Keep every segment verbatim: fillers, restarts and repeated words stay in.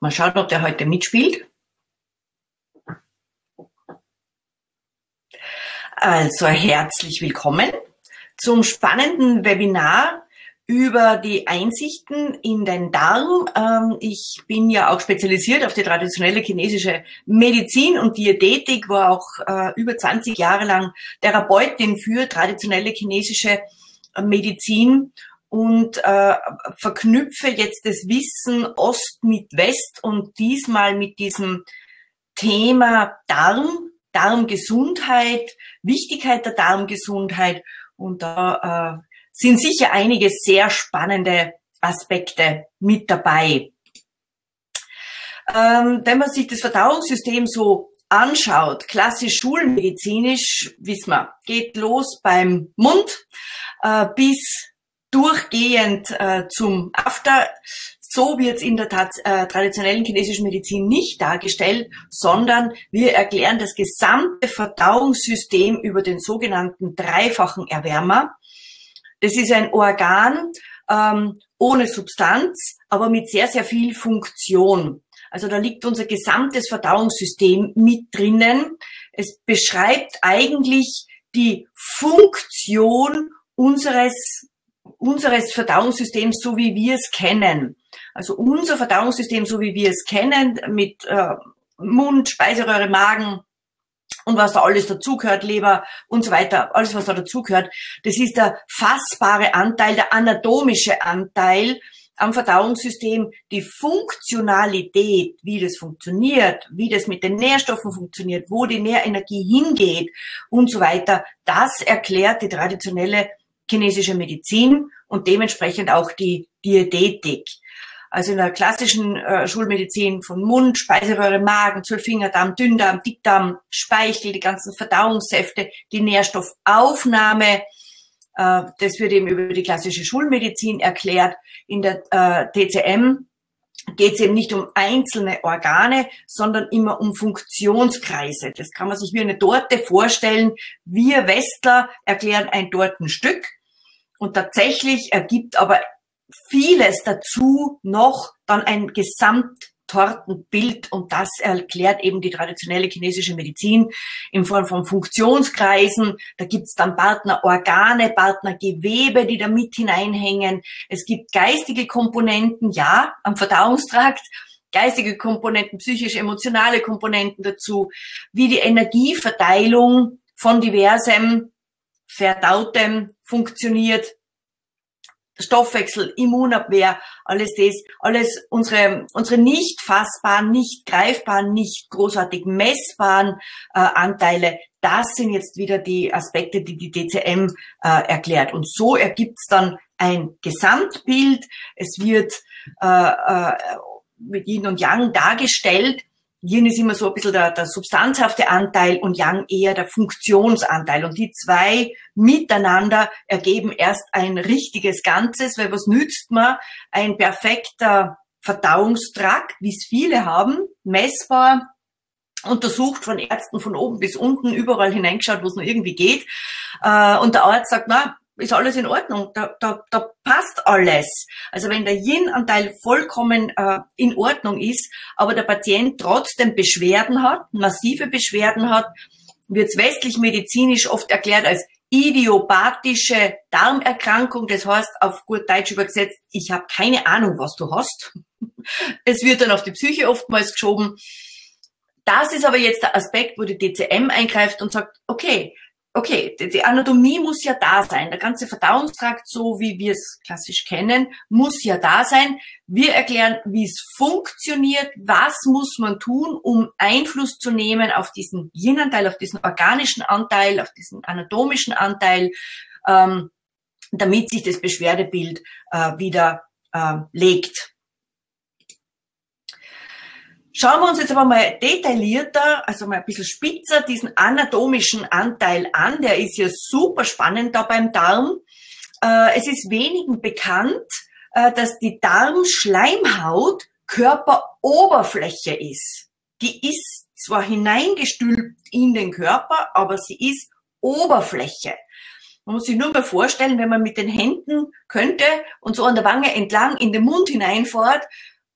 Mal schauen, ob der heute mitspielt. Also herzlich willkommen zum spannenden Webinar über die Einsichten in den Darm. Ich bin ja auch spezialisiert auf die traditionelle chinesische Medizin und Diätetik, war auch über zwanzig Jahre lang Therapeutin für traditionelle chinesische Medizin und äh, verknüpfe jetzt das Wissen Ost mit West und diesmal mit diesem Thema Darm, Darmgesundheit, Wichtigkeit der Darmgesundheit. Und da äh, sind sicher einige sehr spannende Aspekte mit dabei. Ähm, wenn man sich das Verdauungssystem so anschaut, klassisch schulmedizinisch, wissen wir, geht los beim Mund äh, bis durchgehend äh, zum After. So wird es in der Tat, äh, traditionellen chinesischen Medizin nicht dargestellt, sondern wir erklären das gesamte Verdauungssystem über den sogenannten dreifachen Erwärmer. Das ist ein Organ ähm, ohne Substanz, aber mit sehr, sehr viel Funktion. Also da liegt unser gesamtes Verdauungssystem mit drinnen. Es beschreibt eigentlich die Funktion unseres unseres Verdauungssystems, so wie wir es kennen. Also unser Verdauungssystem, so wie wir es kennen, mit äh, Mund, Speiseröhre, Magen und was da alles dazugehört, Leber und so weiter, alles, was da dazugehört, das ist der fassbare Anteil, der anatomische Anteil am Verdauungssystem. Die Funktionalität, wie das funktioniert, wie das mit den Nährstoffen funktioniert, wo die Nährenergie hingeht und so weiter, das erklärt die traditionelle chinesische Medizin und dementsprechend auch die Diätetik. Also in der klassischen äh, Schulmedizin von Mund, Speiseröhre, Magen, Zwölffingerdarm, Dünndarm, Dickdarm, Speichel, die ganzen Verdauungssäfte, die Nährstoffaufnahme, äh, das wird eben über die klassische Schulmedizin erklärt. In der äh, T C M geht es eben nicht um einzelne Organe, sondern immer um Funktionskreise. Das kann man sich wie eine Torte vorstellen. Wir Westler erklären ein Tortenstück. Und tatsächlich ergibt aber vieles dazu noch dann ein Gesamttortenbild. Und das erklärt eben die traditionelle chinesische Medizin in Form von Funktionskreisen. Da gibt's dann Partnerorgane, Partnergewebe, die da mit hineinhängen. Es gibt geistige Komponenten, ja, am Verdauungstrakt. Geistige Komponenten, psychisch-emotionale Komponenten dazu. Wie die Energieverteilung von diversem Verdautem funktioniert, Stoffwechsel, Immunabwehr, alles das, alles unsere, unsere nicht fassbaren, nicht greifbaren, nicht großartig messbaren äh, Anteile, das sind jetzt wieder die Aspekte, die die T C M äh, erklärt. Und so ergibt es dann ein Gesamtbild. Es wird äh, äh, mit Yin und Yang dargestellt. Yin ist immer so ein bisschen der, der substanzhafte Anteil und Yang eher der Funktionsanteil. Und die zwei miteinander ergeben erst ein richtiges Ganzes, weil was nützt man? Ein perfekter Verdauungstrakt, wie es viele haben, messbar, untersucht von Ärzten von oben bis unten, überall hineingeschaut, wo es nur irgendwie geht. Und der Arzt sagt, na, ist alles in Ordnung, da, da, da passt alles. Also wenn der Yin-Anteil vollkommen äh, in Ordnung ist, aber der Patient trotzdem Beschwerden hat, massive Beschwerden hat, wird es westlich-medizinisch oft erklärt als idiopathische Darmerkrankung. Das heißt, auf gut Deutsch übersetzt, ich habe keine Ahnung, was du hast. Es wird dann auf die Psyche oftmals geschoben. Das ist aber jetzt der Aspekt, wo die T C M eingreift und sagt, okay, Okay, die Anatomie muss ja da sein. Der ganze Verdauungstrakt, so wie wir es klassisch kennen, muss ja da sein. Wir erklären, wie es funktioniert, was muss man tun, um Einfluss zu nehmen auf diesen Yin-Anteil, auf diesen organischen Anteil, auf diesen anatomischen Anteil, ähm, damit sich das Beschwerdebild äh, wieder äh, legt. Schauen wir uns jetzt aber mal detaillierter, also mal ein bisschen spitzer diesen anatomischen Anteil an. Der ist ja super spannend da beim Darm. Es ist wenigen bekannt, dass die Darmschleimhaut Körperoberfläche ist. Die ist zwar hineingestülpt in den Körper, aber sie ist Oberfläche. Man muss sich nur mal vorstellen, wenn man mit den Händen könnte und so an der Wange entlang in den Mund hineinfährt,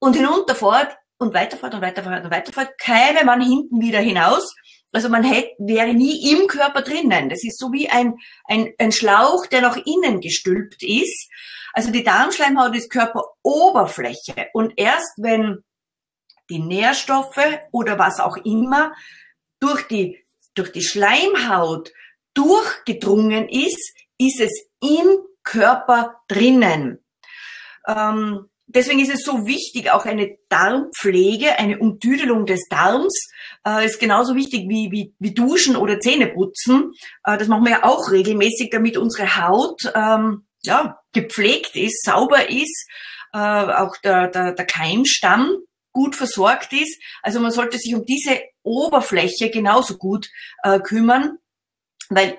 und hinunterfort und weiterfort und weiterfort und weiterfort, käme man hinten wieder hinaus. Also man hätte, wäre nie im Körper drinnen. Das ist so wie ein, ein, ein Schlauch, der nach innen gestülpt ist. Also die Darmschleimhaut ist Körperoberfläche. Und erst wenn die Nährstoffe oder was auch immer durch die, durch die Schleimhaut durchgedrungen ist, ist es im Körper drinnen. Ähm, Deswegen ist es so wichtig, auch eine Darmpflege, eine Umtüdelung des Darms, äh, ist genauso wichtig wie, wie, wie Duschen oder Zähneputzen. Äh, das machen wir ja auch regelmäßig, damit unsere Haut ähm, ja, gepflegt ist, sauber ist, äh, auch der, der, der Keimstamm gut versorgt ist. Also man sollte sich um diese Oberfläche genauso gut äh, kümmern, weil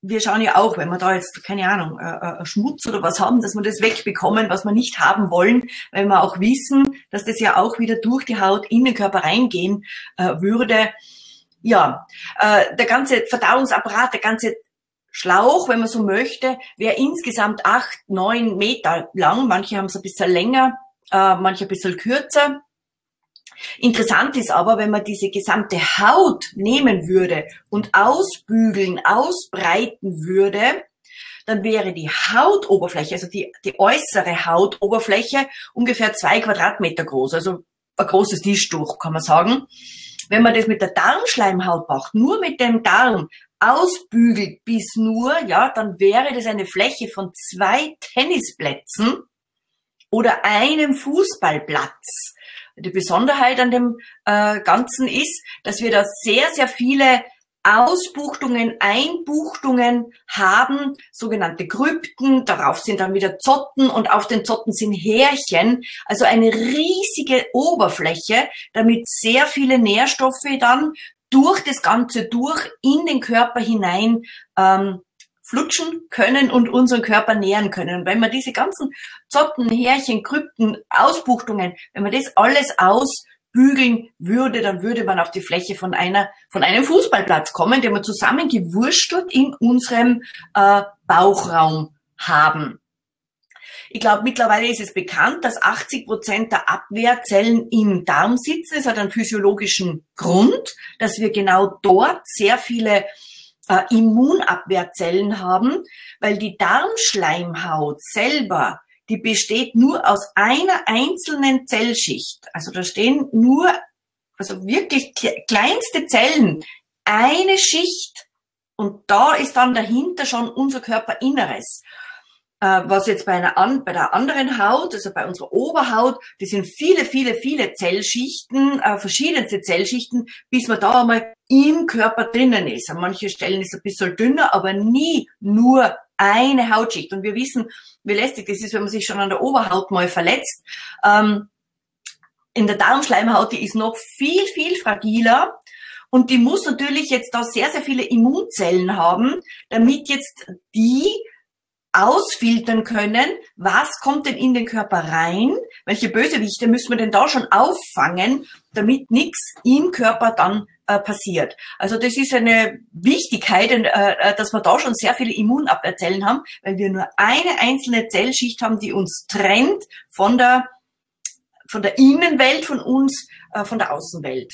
wir schauen ja auch, wenn wir da jetzt, keine Ahnung, äh, äh, Schmutz oder was haben, dass wir das wegbekommen, was wir nicht haben wollen, weil wir auch wissen, dass das ja auch wieder durch die Haut in den Körper reingehen äh, würde. Ja, äh, der ganze Verdauungsapparat, der ganze Schlauch, wenn man so möchte, wäre insgesamt acht, neun Meter lang. Manche haben es ein bisschen länger, äh, manche ein bisschen kürzer. Interessant ist aber, wenn man diese gesamte Haut nehmen würde und ausbügeln, ausbreiten würde, dann wäre die Hautoberfläche, also die, die äußere Hautoberfläche, ungefähr zwei Quadratmeter groß, also ein großes Tischtuch, kann man sagen. Wenn man das mit der Darmschleimhaut macht, nur mit dem Darm ausbügelt bis nur, ja, dann wäre das eine Fläche von zwei Tennisplätzen oder einem Fußballplatz. Die Besonderheit an dem äh, Ganzen ist, dass wir da sehr, sehr viele Ausbuchtungen, Einbuchtungen haben, sogenannte Krypten, darauf sind dann wieder Zotten und auf den Zotten sind Härchen, also eine riesige Oberfläche, damit sehr viele Nährstoffe dann durch das Ganze durch in den Körper hinein ähm, flutschen können und unseren Körper nähren können. Und wenn man diese ganzen Zotten, Härchen, Krypten, Ausbuchtungen, wenn man das alles ausbügeln würde, dann würde man auf die Fläche von einer, von einem Fußballplatz kommen, den wir zusammengewurstelt in unserem äh, Bauchraum haben. Ich glaube, mittlerweile ist es bekannt, dass achtzig Prozent der Abwehrzellen im Darm sitzen. Es hat einen physiologischen Grund, dass wir genau dort sehr viele Äh, Immunabwehrzellen haben, weil die Darmschleimhaut selber, die besteht nur aus einer einzelnen Zellschicht. Also da stehen nur, also wirklich kleinste Zellen, eine Schicht, und da ist dann dahinter schon unser Körperinneres. Äh, was jetzt bei einer an, bei der anderen Haut, also bei unserer Oberhaut, die sind viele, viele, viele Zellschichten, äh, verschiedenste Zellschichten, bis man da einmal im Körper drinnen ist. An manchen Stellen ist es ein bisschen dünner, aber nie nur eine Hautschicht. Und wir wissen, wie lästig das ist, wenn man sich schon an der Oberhaut mal verletzt. Ähm, in der Darmschleimhaut, die ist noch viel, viel fragiler. Und die muss natürlich jetzt da sehr, sehr viele Immunzellen haben, damit jetzt die ausfiltern können, was kommt denn in den Körper rein, welche Bösewichte müssen wir denn da schon auffangen, damit nichts im Körper dann äh, passiert. Also das ist eine Wichtigkeit, äh, dass wir da schon sehr viele Immunabwehrzellen haben, weil wir nur eine einzelne Zellschicht haben, die uns trennt von der, von der Innenwelt, von uns, äh, von der Außenwelt.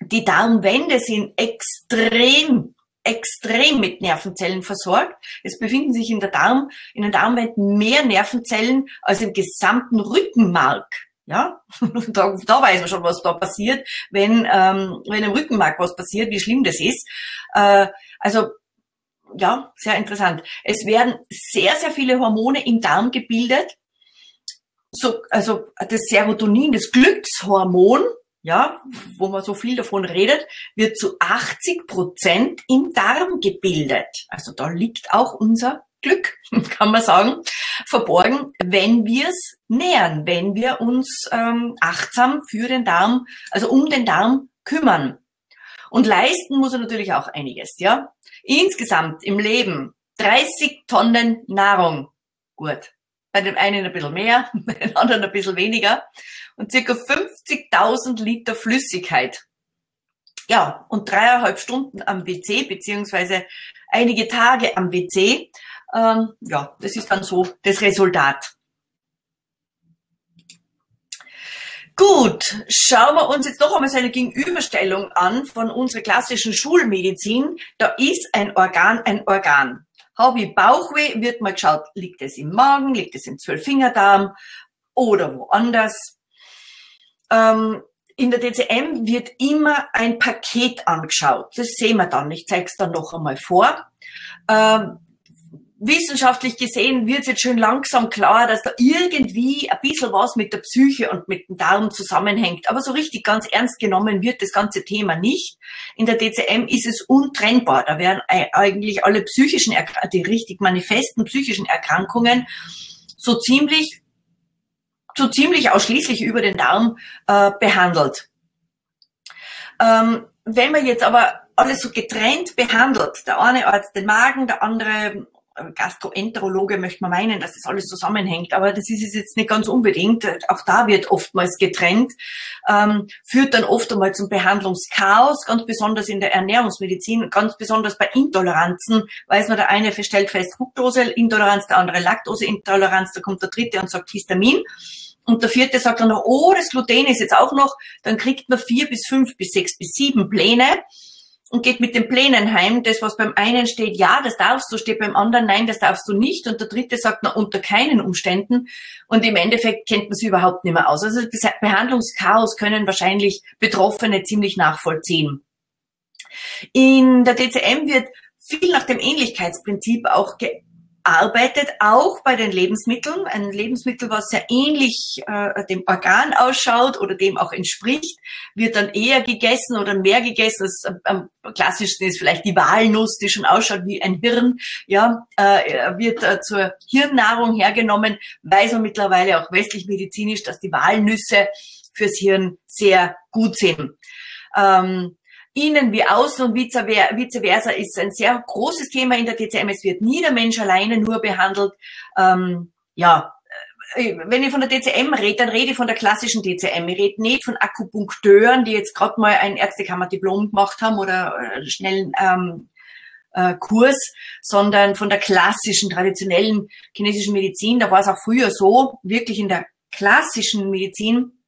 Die Darmwände sind extrem extrem mit Nervenzellen versorgt. Es befinden sich in der Darm, in den Darmwänden mehr Nervenzellen als im gesamten Rückenmark. Ja, da, da weiß man schon, was da passiert, wenn ähm, wenn im Rückenmark was passiert, wie schlimm das ist. Äh, also ja, sehr interessant. Es werden sehr, sehr viele Hormone im Darm gebildet. So, also das Serotonin, das Glückshormon, ja, wo man so viel davon redet, wird zu achtzig Prozent im Darm gebildet. Also da liegt auch unser Glück, kann man sagen, verborgen, wenn wir es nähern, wenn wir uns ähm, achtsam für den Darm, also um den Darm kümmern. Und leisten muss er natürlich auch einiges, ja. Insgesamt im Leben dreißig Tonnen Nahrung. Gut. Bei dem einen ein bisschen mehr, bei den anderen ein bisschen weniger. Und circa fünfzigtausend Liter Flüssigkeit. Ja, und dreieinhalb Stunden am W C, beziehungsweise einige Tage am W C. Ähm, ja, das ist dann so das Resultat. Gut, schauen wir uns jetzt noch einmal seine Gegenüberstellung an von unserer klassischen Schulmedizin. Da ist ein Organ ein Organ. Habe ich Bauchweh, wird mal geschaut, liegt es im Magen, liegt es im Zwölffingerdarm oder woanders. Ähm, in der T C M wird immer ein Paket angeschaut. Das sehen wir dann, ich zeige es dann noch einmal vor. Ähm, Wissenschaftlich gesehen wird es jetzt schon langsam klar, dass da irgendwie ein bisschen was mit der Psyche und mit dem Darm zusammenhängt. Aber so richtig ganz ernst genommen wird das ganze Thema nicht. In der T C M ist es untrennbar. Da werden eigentlich alle psychischen, die richtig manifesten psychischen Erkrankungen so ziemlich, so ziemlich ausschließlich über den Darm äh, behandelt. Ähm, wenn man jetzt aber alles so getrennt behandelt, der eine Arzt den Magen, der andere Gastroenterologe möchte man meinen, dass das alles zusammenhängt, aber das ist es jetzt nicht ganz unbedingt. Auch da wird oftmals getrennt, ähm, führt dann oft einmal zum Behandlungschaos, ganz besonders in der Ernährungsmedizin, ganz besonders bei Intoleranzen, weiß man, der eine stellt fest Fructoseintoleranz, der andere Laktoseintoleranz, da kommt der dritte und sagt Histamin und der vierte sagt dann noch, oh, das Gluten ist jetzt auch noch, dann kriegt man vier bis fünf bis sechs bis sieben Pläne und geht mit den Plänen heim, das, was beim einen steht, ja, das darfst du, steht beim anderen, nein, das darfst du nicht. Und der dritte sagt, na, unter keinen Umständen. Und im Endeffekt kennt man sie überhaupt nicht mehr aus. Also das Behandlungschaos können wahrscheinlich Betroffene ziemlich nachvollziehen. In der T C M wird viel nach dem Ähnlichkeitsprinzip auch gearbeitet, auch bei den Lebensmitteln. Ein Lebensmittel, was sehr ähnlich äh, dem Organ ausschaut oder dem auch entspricht, wird dann eher gegessen oder mehr gegessen. Das, äh, am klassischsten ist vielleicht die Walnuss, die schon ausschaut wie ein Hirn. Ja, äh, wird äh, zur Hirnnahrung hergenommen. Weiß man mittlerweile auch westlich medizinisch, dass die Walnüsse fürs Hirn sehr gut sind. Ähm, Innen wie außen und vice versa ist ein sehr großes Thema in der T C M. Es wird nie der Mensch alleine nur behandelt. Ähm, ja, wenn ich von der T C M rede, dann rede ich von der klassischen T C M. Ich rede nicht von Akupunkteuren, die jetzt gerade mal ein Ärztekammerdiplom gemacht haben oder einen schnellen ähm, äh, Kurs, sondern von der klassischen, traditionellen chinesischen Medizin. Da war es auch früher so, wirklich in der klassischen Medizin,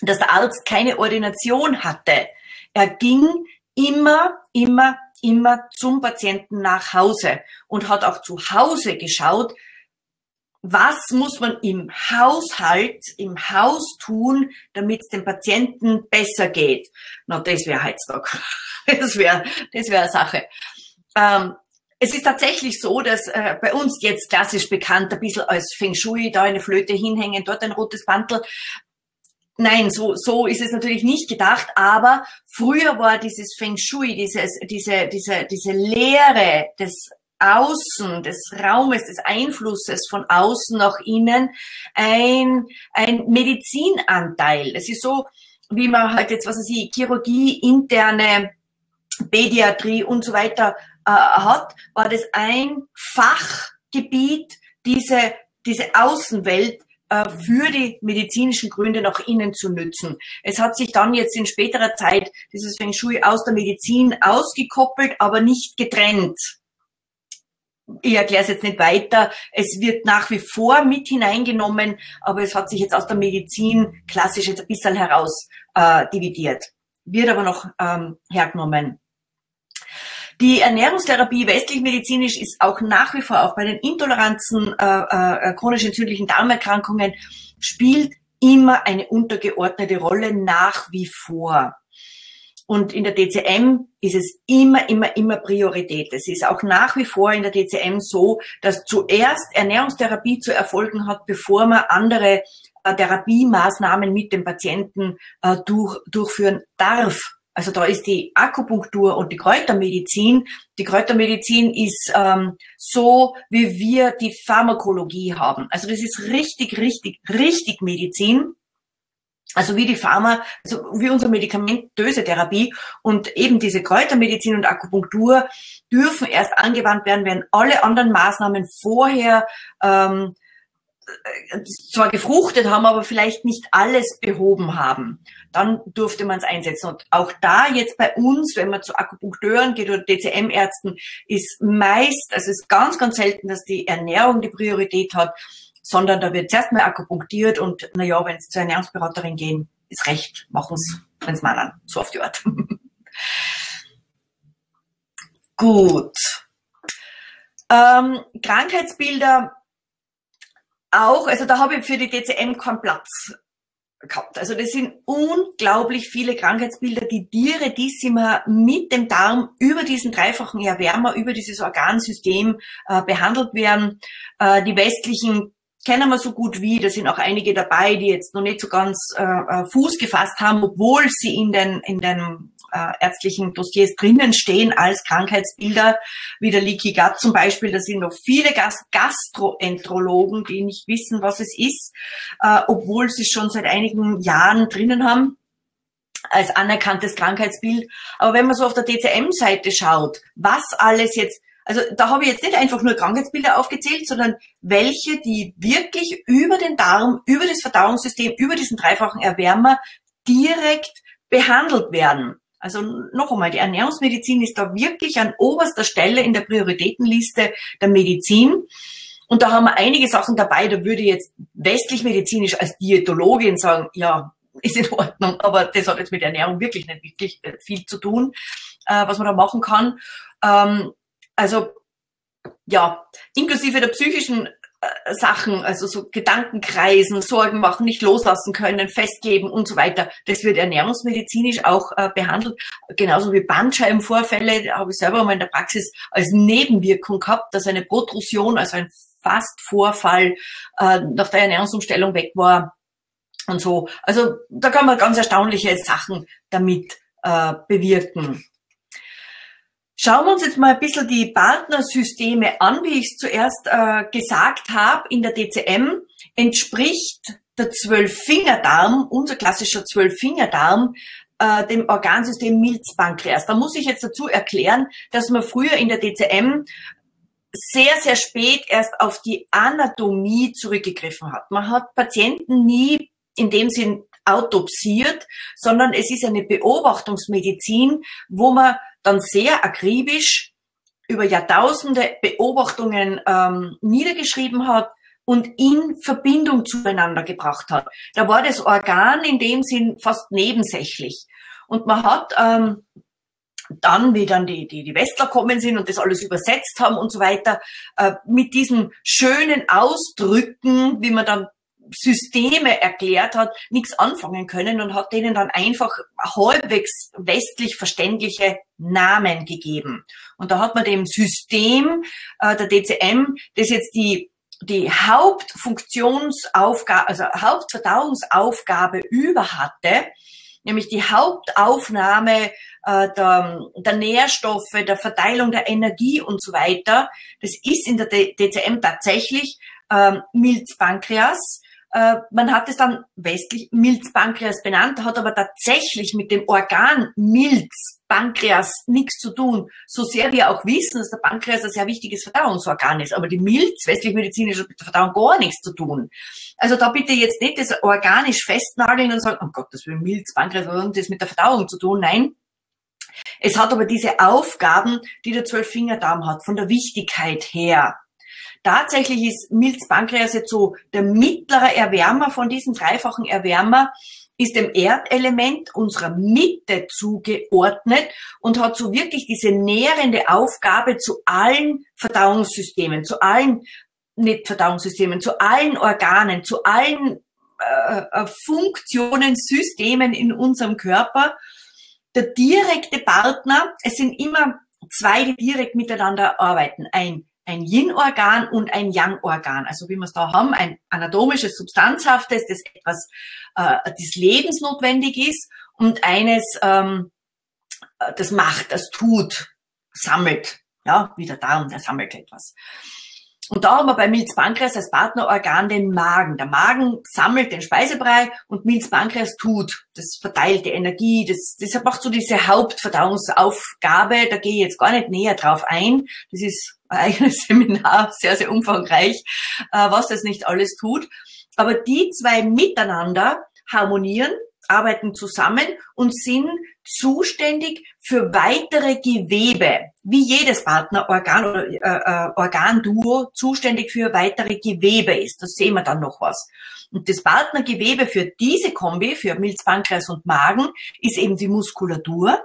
dass der Arzt keine Ordination hatte. Er ging immer, immer, immer zum Patienten nach Hause und hat auch zu Hause geschaut, was muss man im Haushalt, im Haus tun, damit es dem Patienten besser geht. Na, das wäre Heiztag. Das wäre das wäre eine Sache. Ähm, Es ist tatsächlich so, dass äh, bei uns jetzt klassisch bekannt, ein bisschen als Feng Shui, da eine Flöte hinhängen, dort ein rotes Bantel. Nein, so, so ist es natürlich nicht gedacht, aber früher war dieses Feng Shui, dieses, diese, diese, diese Leere des Außen, des Raumes, des Einflusses von außen nach innen ein, ein Medizinanteil. Es ist so, wie man halt jetzt, was weiß ich, Chirurgie, interne Pädiatrie und so weiter äh, hat, war das ein Fachgebiet, diese, diese Außenwelt für die medizinischen Gründe nach innen zu nützen. Es hat sich dann jetzt in späterer Zeit dieses Feng Shui aus der Medizin ausgekoppelt, aber nicht getrennt. Ich erkläre es jetzt nicht weiter. Es wird nach wie vor mit hineingenommen, aber es hat sich jetzt aus der Medizin klassisch jetzt ein bisschen heraus äh, dividiert. Wird aber noch ähm, hergenommen. Die Ernährungstherapie westlich-medizinisch ist auch nach wie vor, auch bei den Intoleranzen, äh, äh, chronisch entzündlichen Darmerkrankungen, spielt immer eine untergeordnete Rolle nach wie vor. Und in der T C M ist es immer, immer, immer Priorität. Es ist auch nach wie vor in der T C M so, dass zuerst Ernährungstherapie zu erfolgen hat, bevor man andere äh, Therapiemaßnahmen mit dem Patienten äh, durch, durchführen darf. Also da ist die Akupunktur und die Kräutermedizin. Die Kräutermedizin ist ähm, so, wie wir die Pharmakologie haben. Also das ist richtig, richtig, richtig Medizin. Also wie die Pharma, also wie unsere medikamentöse Therapie. Und eben diese Kräutermedizin und Akupunktur dürfen erst angewandt werden, wenn alle anderen Maßnahmen vorher ähm, zwar gefruchtet haben, aber vielleicht nicht alles behoben haben. Dann durfte man es einsetzen. Und auch da jetzt bei uns, wenn man zu Akupunkteuren geht oder T C M-Ärzten, ist meist, also es ist ganz, ganz selten, dass die Ernährung die Priorität hat, sondern da wird zuerst mal akupunktiert und naja, wenn es zur Ernährungsberaterin gehen, ist recht, machen Sie uns mal an, so auf die Art. Gut. Ähm, Krankheitsbilder auch, also da habe ich für die T C M keinen Platz gehabt. Also das sind unglaublich viele Krankheitsbilder, die direktissima mit dem Darm über diesen dreifachen Erwärmer, über dieses Organsystem äh, behandelt werden. Äh, die westlichen kennen wir so gut wie, da sind auch einige dabei, die jetzt noch nicht so ganz äh, Fuß gefasst haben, obwohl sie in den, in den äh, ärztlichen Dossiers drinnen stehen als Krankheitsbilder, wie der Leaky-Gut zum Beispiel. Da sind noch viele Gast Gastroenterologen, die nicht wissen, was es ist, äh, obwohl sie es schon seit einigen Jahren drinnen haben als anerkanntes Krankheitsbild. Aber wenn man so auf der T C M-Seite schaut, was alles jetzt, also da habe ich jetzt nicht einfach nur Krankheitsbilder aufgezählt, sondern welche, die wirklich über den Darm, über das Verdauungssystem, über diesen dreifachen Erwärmer direkt behandelt werden. Also noch einmal, die Ernährungsmedizin ist da wirklich an oberster Stelle in der Prioritätenliste der Medizin. Und da haben wir einige Sachen dabei, da würde ich jetzt westlich-medizinisch als Diätologin sagen, ja, ist in Ordnung, aber das hat jetzt mit Ernährung wirklich nicht wirklich viel zu tun, was man da machen kann. Also, ja, inklusive der psychischen äh, Sachen, also so Gedankenkreisen, Sorgen machen, nicht loslassen können, festkleben und so weiter, das wird ernährungsmedizinisch auch äh, behandelt. Genauso wie Bandscheibenvorfälle, habe ich selber mal in der Praxis als Nebenwirkung gehabt, dass eine Protrusion, also ein Fastvorfall äh, nach der Ernährungsumstellung weg war und so. Also da kann man ganz erstaunliche Sachen damit äh, bewirken. Schauen wir uns jetzt mal ein bisschen die Partnersysteme an, wie ich es zuerst äh, gesagt habe. In der T C M entspricht der Zwölffingerdarm, unser klassischer Zwölffingerdarm, äh, dem Organsystem Milzpankreas. Da muss ich jetzt dazu erklären, dass man früher in der T C M sehr, sehr spät erst auf die Anatomie zurückgegriffen hat. Man hat Patienten nie in dem Sinn autopsiert, sondern es ist eine Beobachtungsmedizin, wo man dann sehr akribisch über Jahrtausende Beobachtungen ähm, niedergeschrieben hat und in Verbindung zueinander gebracht hat. Da war das Organ in dem Sinn fast nebensächlich. Und man hat ähm, dann, wie dann die, die, die Westler kommen sind und das alles übersetzt haben und so weiter, äh, mit diesen schönen Ausdrücken, wie man dann Systeme erklärt hat, nichts anfangen können und hat denen dann einfach halbwegs westlich verständliche Namen gegeben. Und da hat man dem System äh, der T C M, das jetzt die die Hauptfunktionsaufgabe, also Hauptverdauungsaufgabe über hatte, nämlich die Hauptaufnahme äh, der, der Nährstoffe, der Verteilung der Energie und so weiter, das ist in der T C M tatsächlich äh, Milzpankreas. Man hat es dann westlich Milzpankreas benannt, hat aber tatsächlich mit dem Organ Milzpankreas nichts zu tun. So sehr wir auch wissen, dass der Pankreas ein sehr wichtiges Verdauungsorgan ist, aber die Milz, westlich-medizinisch, hat mit der Verdauung gar nichts zu tun. Also da bitte jetzt nicht das organisch festnageln und sagen, oh Gott, das will Milzpankreas, was hat das mit der Verdauung zu tun? Nein. Es hat aber diese Aufgaben, die der Zwölffingerdarm hat, von der Wichtigkeit her. Tatsächlich ist Milzpankreas jetzt so der mittlere Erwärmer von diesem dreifachen Erwärmer, ist dem Erdelement unserer Mitte zugeordnet und hat so wirklich diese nährende Aufgabe zu allen Verdauungssystemen, zu allen nicht Verdauungssystemen, zu allen Organen, zu allen äh, Funktionen, Systemen in unserem Körper. Der direkte Partner, es sind immer zwei, die direkt miteinander arbeiten, ein ein Yin-Organ und ein Yang-Organ. Also wie wir es da haben, ein anatomisches, substanzhaftes, das etwas äh, das lebensnotwendig ist und eines, ähm, das macht, das tut, sammelt. Ja, wie der Darm, der sammelt etwas. Und da haben wir bei Milzpankreas als Partnerorgan den Magen. Der Magen sammelt den Speisebrei und Milzpankreas tut. Das verteilt die Energie. Das, das macht so diese Hauptverdauungsaufgabe. Da gehe ich jetzt gar nicht näher drauf ein. Das ist ein eigenes Seminar, sehr, sehr umfangreich, was das nicht alles tut. Aber die zwei miteinander harmonieren, arbeiten zusammen und sind zuständig für weitere Gewebe, wie jedes Partnerorgan oder äh, äh, Organduo zuständig für weitere Gewebe ist. Da sehen wir dann noch was. Und das Partnergewebe für diese Kombi, für Milz, Pankreas und Magen, ist eben die Muskulatur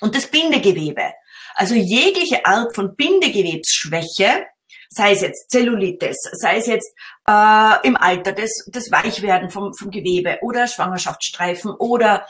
und das Bindegewebe. Also jegliche Art von Bindegewebsschwäche, sei es jetzt Zellulitis, sei es jetzt äh, im Alter das, das Weichwerden vom, vom Gewebe oder Schwangerschaftsstreifen oder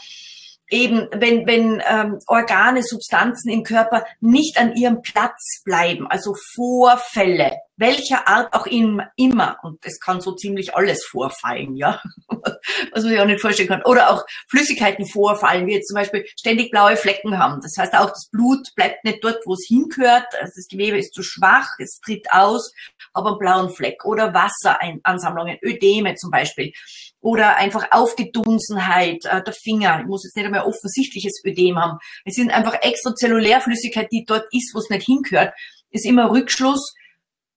eben, wenn, wenn ähm, Organe, Substanzen im Körper nicht an ihrem Platz bleiben, also Vorfälle, welcher Art auch im, immer, und es kann so ziemlich alles vorfallen, ja, was man sich auch nicht vorstellen kann, oder auch Flüssigkeiten vorfallen, wie jetzt zum Beispiel ständig blaue Flecken haben, das heißt auch, das Blut bleibt nicht dort, wo es hingehört, also das Gewebe ist zu schwach, es tritt aus, aber einen blauen Fleck, oder Wasseransammlungen, Ödeme zum Beispiel, oder einfach Aufgedunsenheit äh, der Finger. Ich muss jetzt nicht einmal offensichtliches Ödem haben. Es sind einfach Extrazellulärflüssigkeit, die dort ist, wo es nicht hingehört. Ist immer Rückschluss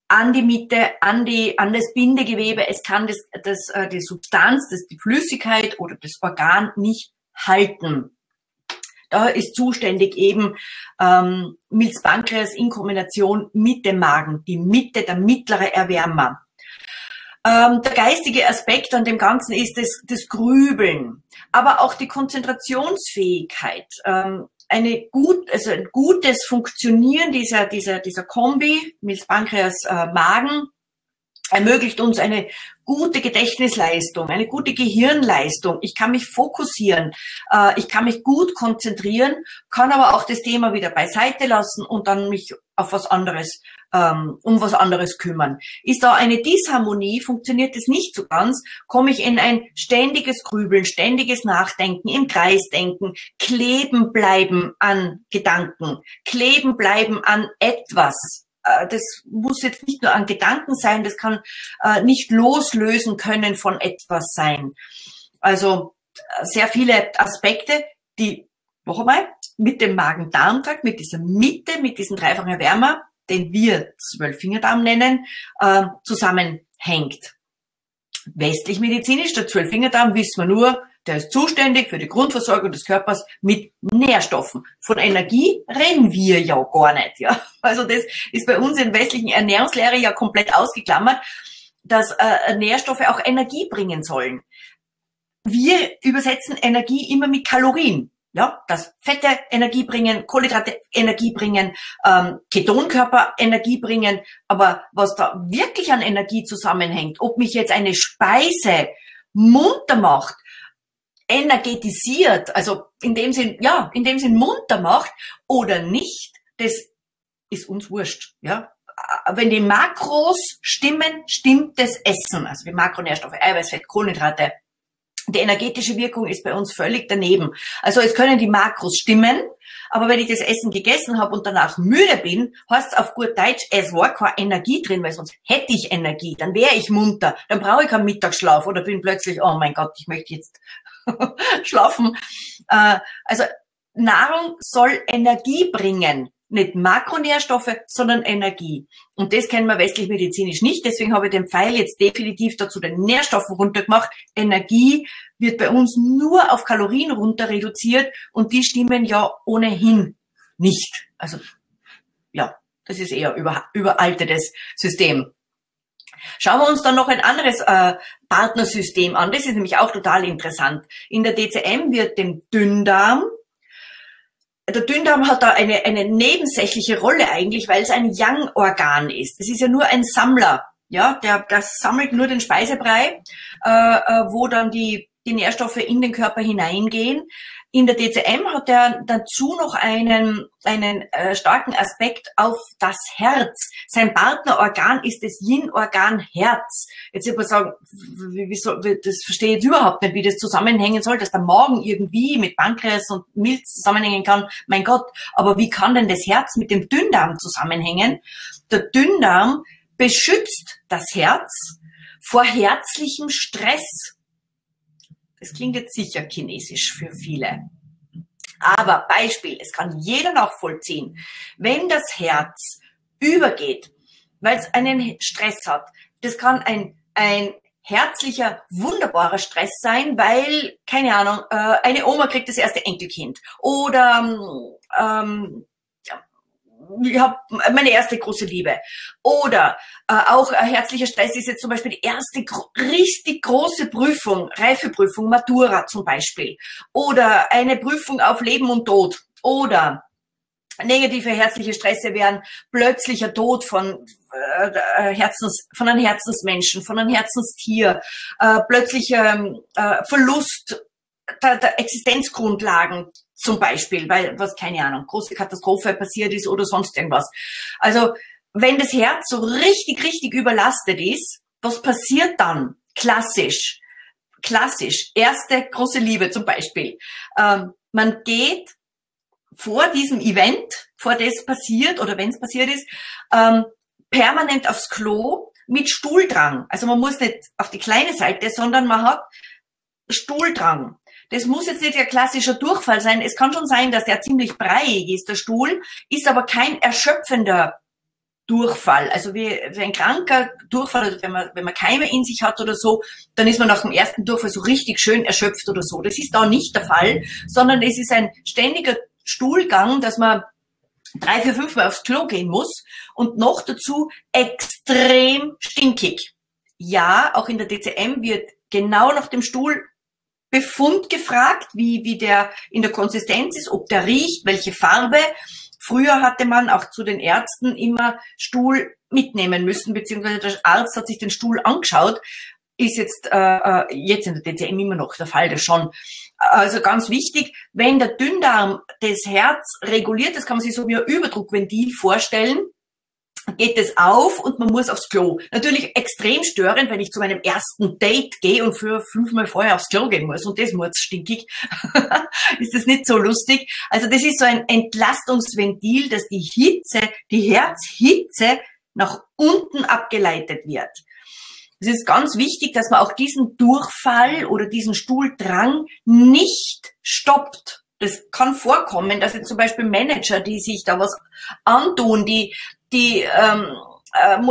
an die Mitte, an die an das Bindegewebe. Es kann das, das äh, die Substanz, das die Flüssigkeit oder das Organ nicht halten. Da ist zuständig eben ähm, Milz-Pankreas in Kombination mit dem Magen, die Mitte, der mittlere Erwärmer. Ähm, der geistige Aspekt an dem Ganzen ist das, das Grübeln, aber auch die Konzentrationsfähigkeit. Ähm, eine gut, also ein gutes Funktionieren dieser, dieser, dieser Kombi mit Pankreas, äh, Magen ermöglicht uns eine gute Gedächtnisleistung, eine gute Gehirnleistung. Ich kann mich fokussieren, äh, ich kann mich gut konzentrieren, kann aber auch das Thema wieder beiseite lassen und dann mich auf was anderes um was anderes kümmern. Ist da eine Disharmonie, funktioniert es nicht so ganz, komme ich in ein ständiges Grübeln, ständiges Nachdenken, im Kreis denken, kleben bleiben an Gedanken, kleben bleiben an etwas. Das muss jetzt nicht nur an Gedanken sein, das kann nicht loslösen können von etwas sein. Also sehr viele Aspekte, die noch einmal mit dem Magen-Darm-Trakt, mit dieser Mitte, mit diesem dreifachen Erwärmer, den wir Zwölffingerdarm nennen, äh, zusammenhängt. Westlich medizinisch, der Zwölffingerdarm wissen wir nur, der ist zuständig für die Grundversorgung des Körpers mit Nährstoffen. Von Energie reden wir ja gar nicht. Ja. Also das ist bei uns in der westlichen Ernährungslehre ja komplett ausgeklammert, dass äh, Nährstoffe auch Energie bringen sollen. Wir übersetzen Energie immer mit Kalorien. Ja, dass Fette Energie bringen, Kohlenhydrate Energie bringen, ähm, Ketonkörper Energie bringen. Aber was da wirklich an Energie zusammenhängt, ob mich jetzt eine Speise munter macht, energetisiert, also in dem Sinn, ja, in dem Sinn munter macht oder nicht, das ist uns wurscht, ja. Wenn die Makros stimmen, stimmt das Essen. Also die Makronährstoffe, Eiweiß, Fett, Kohlenhydrate. Die energetische Wirkung ist bei uns völlig daneben. Also es können die Makros stimmen, aber wenn ich das Essen gegessen habe und danach müde bin, heißt es auf gut Deutsch, es war keine Energie drin, weil sonst hätte ich Energie, dann wäre ich munter, dann brauche ich keinen Mittagsschlaf oder bin plötzlich, oh mein Gott, ich möchte jetzt schlafen. Also Nahrung soll Energie bringen. Nicht Makronährstoffe, sondern Energie. Und das kennen wir westlich-medizinisch nicht. Deswegen habe ich den Pfeil jetzt definitiv dazu den Nährstoffen runtergemacht. Energie wird bei uns nur auf Kalorien runter reduziert und die stimmen ja ohnehin nicht. Also ja, das ist eher über, überaltetes System. Schauen wir uns dann noch ein anderes äh, Partnersystem an. Das ist nämlich auch total interessant. In der T C M wird dem Dünndarm Der Dünndarm hat da eine, eine nebensächliche Rolle eigentlich, weil es ein Yang-Organ ist. Es ist ja nur ein Sammler, ja, der, der sammelt nur den Speisebrei, äh, wo dann die, die Nährstoffe in den Körper hineingehen. In der T C M hat er dazu noch einen, einen äh, starken Aspekt auf das Herz. Sein Partnerorgan ist das Yin-Organ Herz. Jetzt würde man sagen, wie, wie soll, das verstehe ich jetzt überhaupt nicht, wie das zusammenhängen soll, dass der Magen irgendwie mit Pankreas und Milz zusammenhängen kann. Mein Gott, aber wie kann denn das Herz mit dem Dünndarm zusammenhängen? Der Dünndarm beschützt das Herz vor herzlichem Stress. Das klingt jetzt sicher chinesisch für viele. Aber Beispiel, es kann jeder nachvollziehen. Wenn das Herz übergeht, weil es einen Stress hat, das kann ein, ein herzlicher, wunderbarer Stress sein, weil, keine Ahnung, eine Oma kriegt das erste Enkelkind oder ähm, ich habe meine erste große Liebe. Oder äh, auch äh, herzlicher Stress ist jetzt zum Beispiel die erste gro richtig große Prüfung, Reifeprüfung, Matura zum Beispiel. Oder eine Prüfung auf Leben und Tod. Oder negative herzliche Stresse wären plötzlicher Tod von, äh, Herzens, von einem Herzensmenschen, von einem Herzenstier, äh, plötzlicher äh, Verlust der, der Existenzgrundlagen. Zum Beispiel, weil, was, keine Ahnung, große Katastrophe passiert ist oder sonst irgendwas. Also, wenn das Herz so richtig, richtig überlastet ist, was passiert dann? Klassisch. Klassisch. Erste große Liebe zum Beispiel. Ähm, man geht vor diesem Event, vor das passiert oder wenn es passiert ist, ähm, permanent aufs Klo mit Stuhldrang. Also man muss nicht auf die kleine Seite, sondern man hat Stuhldrang. Das muss jetzt nicht der klassische Durchfall sein. Es kann schon sein, dass der ziemlich breiig ist, der Stuhl, ist aber kein erschöpfender Durchfall. Also wie, wie ein kranker Durchfall, also wenn man, wenn man Keime in sich hat oder so, dann ist man nach dem ersten Durchfall so richtig schön erschöpft oder so. Das ist da nicht der Fall, sondern es ist ein ständiger Stuhlgang, dass man drei, vier, fünf Mal aufs Klo gehen muss und noch dazu extrem stinkig. Ja, auch in der T C M wird genau nach dem Stuhl Befund gefragt, wie, wie der in der Konsistenz ist, ob der riecht, welche Farbe. Früher hatte man auch zu den Ärzten immer Stuhl mitnehmen müssen, beziehungsweise der Arzt hat sich den Stuhl angeschaut. Ist jetzt, äh, jetzt in der T C M immer noch der Fall, das schon. Also ganz wichtig, wenn der Dünndarm das Herz reguliert, das kann man sich so wie ein Überdruckventil vorstellen, geht es auf und man muss aufs Klo. Natürlich extrem störend, wenn ich zu meinem ersten Date gehe und für fünfmal vorher aufs Klo gehen muss und das murzstinkig, ist das nicht so lustig. Also das ist so ein Entlastungsventil, dass die Hitze, die Herzhitze nach unten abgeleitet wird. Es ist ganz wichtig, dass man auch diesen Durchfall oder diesen Stuhldrang nicht stoppt. Das kann vorkommen, dass jetzt zum Beispiel Manager, die sich da was antun, die die ähm, äh,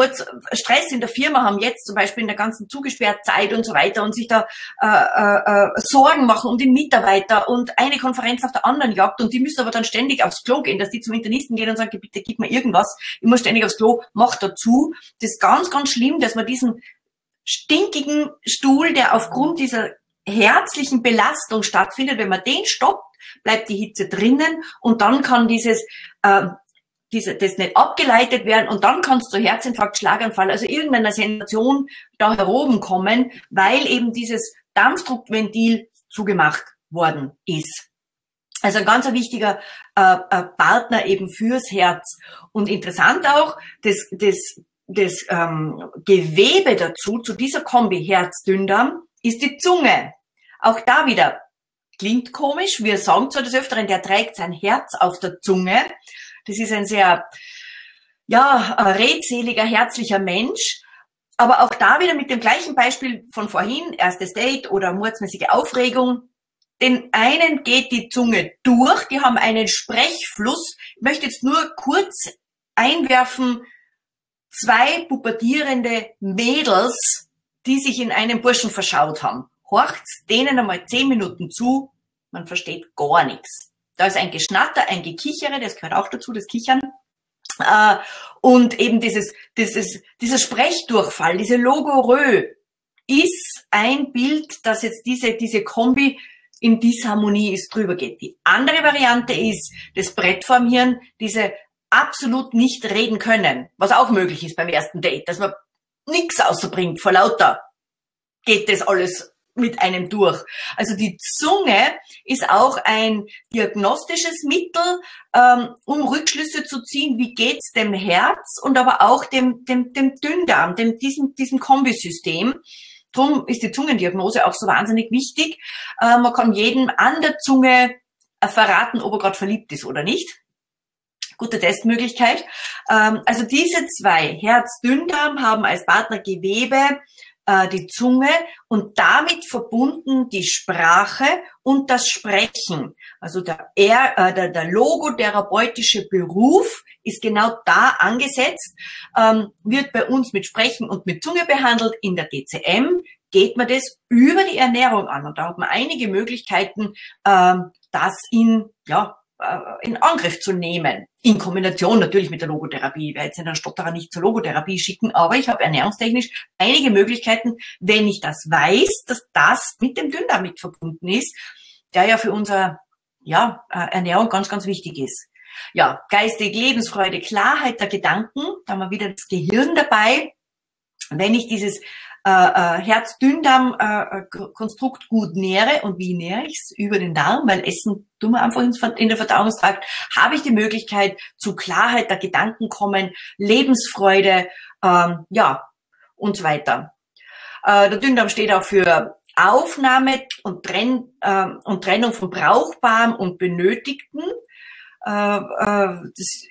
Stress in der Firma haben, jetzt zum Beispiel in der ganzen Zugesperrzeit und so weiter und sich da äh, äh, Sorgen machen um den Mitarbeiter und eine Konferenz nach der anderen jagt und die müssen aber dann ständig aufs Klo gehen, dass die zum Internisten gehen und sagen, bitte gib mir irgendwas, ich muss ständig aufs Klo, mach dazu. Das ist ganz, ganz schlimm, dass man diesen stinkigen Stuhl, der aufgrund dieser herzlichen Belastung stattfindet, wenn man den stoppt, bleibt die Hitze drinnen und dann kann dieses... Äh, Diese, das nicht abgeleitet werden und dann kannst du Herzinfarkt, Schlaganfall, also irgendeiner Sensation da heroben kommen, weil eben dieses Darmstruktventil zugemacht worden ist. Also ein ganz wichtiger äh, äh, Partner eben fürs Herz. Und interessant auch, das, das, das ähm, Gewebe dazu, zu dieser Kombi Herz-Dünndarm, ist die Zunge. Auch da wieder, klingt komisch, wir sagen zwar des Öfteren, der trägt sein Herz auf der Zunge. Das ist ein sehr, ja, redseliger, herzlicher Mensch. Aber auch da wieder mit dem gleichen Beispiel von vorhin, erstes Date oder mordsmäßige Aufregung. Den einen geht die Zunge durch, die haben einen Sprechfluss. Ich möchte jetzt nur kurz einwerfen, zwei pubertierende Mädels, die sich in einen Burschen verschaut haben. Horcht denen einmal zehn Minuten zu, man versteht gar nichts. Da ist ein Geschnatter, ein Gekichere, das gehört auch dazu, das Kichern. Äh, und eben dieses, dieses, dieser Sprechdurchfall, diese Logorö ist ein Bild, dass jetzt diese, diese Kombi in Disharmonie ist, drüber geht. Die andere Variante ist das Brett vorm Hirn, diese absolut nicht reden können, was auch möglich ist beim ersten Date, dass man nichts außerbringt, vor lauter geht das alles mit einem durch. Also die Zunge ist auch ein diagnostisches Mittel, ähm, um Rückschlüsse zu ziehen, wie geht's dem Herz und aber auch dem dem dem Dünndarm, dem diesem diesem Kombisystem. Drum ist die Zungendiagnose auch so wahnsinnig wichtig. Äh, man kann jedem an der Zunge äh, verraten, ob er gerade verliebt ist oder nicht. Gute Testmöglichkeit. Ähm, also diese zwei, Herz-Dünndarm, haben als Partnergewebe die Zunge und damit verbunden die Sprache und das Sprechen. Also der, äh, der, der logotherapeutische Beruf ist genau da angesetzt, ähm, wird bei uns mit Sprechen und mit Zunge behandelt. In der T C M geht man das über die Ernährung an. Und da hat man einige Möglichkeiten, ähm, das in, ja, in Angriff zu nehmen. In Kombination natürlich mit der Logotherapie. Ich werde jetzt einen Stotterer nicht zur Logotherapie schicken, aber ich habe ernährungstechnisch einige Möglichkeiten, wenn ich das weiß, dass das mit dem Dünndarm mit verbunden ist, der ja für unsere ja, Ernährung ganz, ganz wichtig ist. Ja, geistig, Lebensfreude, Klarheit der Gedanken, da haben wir wieder das Gehirn dabei. Wenn ich dieses äh, äh, Herz-Dünndarm-Konstrukt gut nähere, und wie nähere ich es? Über den Darm, weil Essen tun wir einfach in den Verdauungstrakt, habe ich die Möglichkeit, zu Klarheit der Gedanken kommen, Lebensfreude, ähm, ja, und so weiter. Äh, der Dünndarm steht auch für Aufnahme und, Trenn, äh, und Trennung von Brauchbarem und Benötigten. Das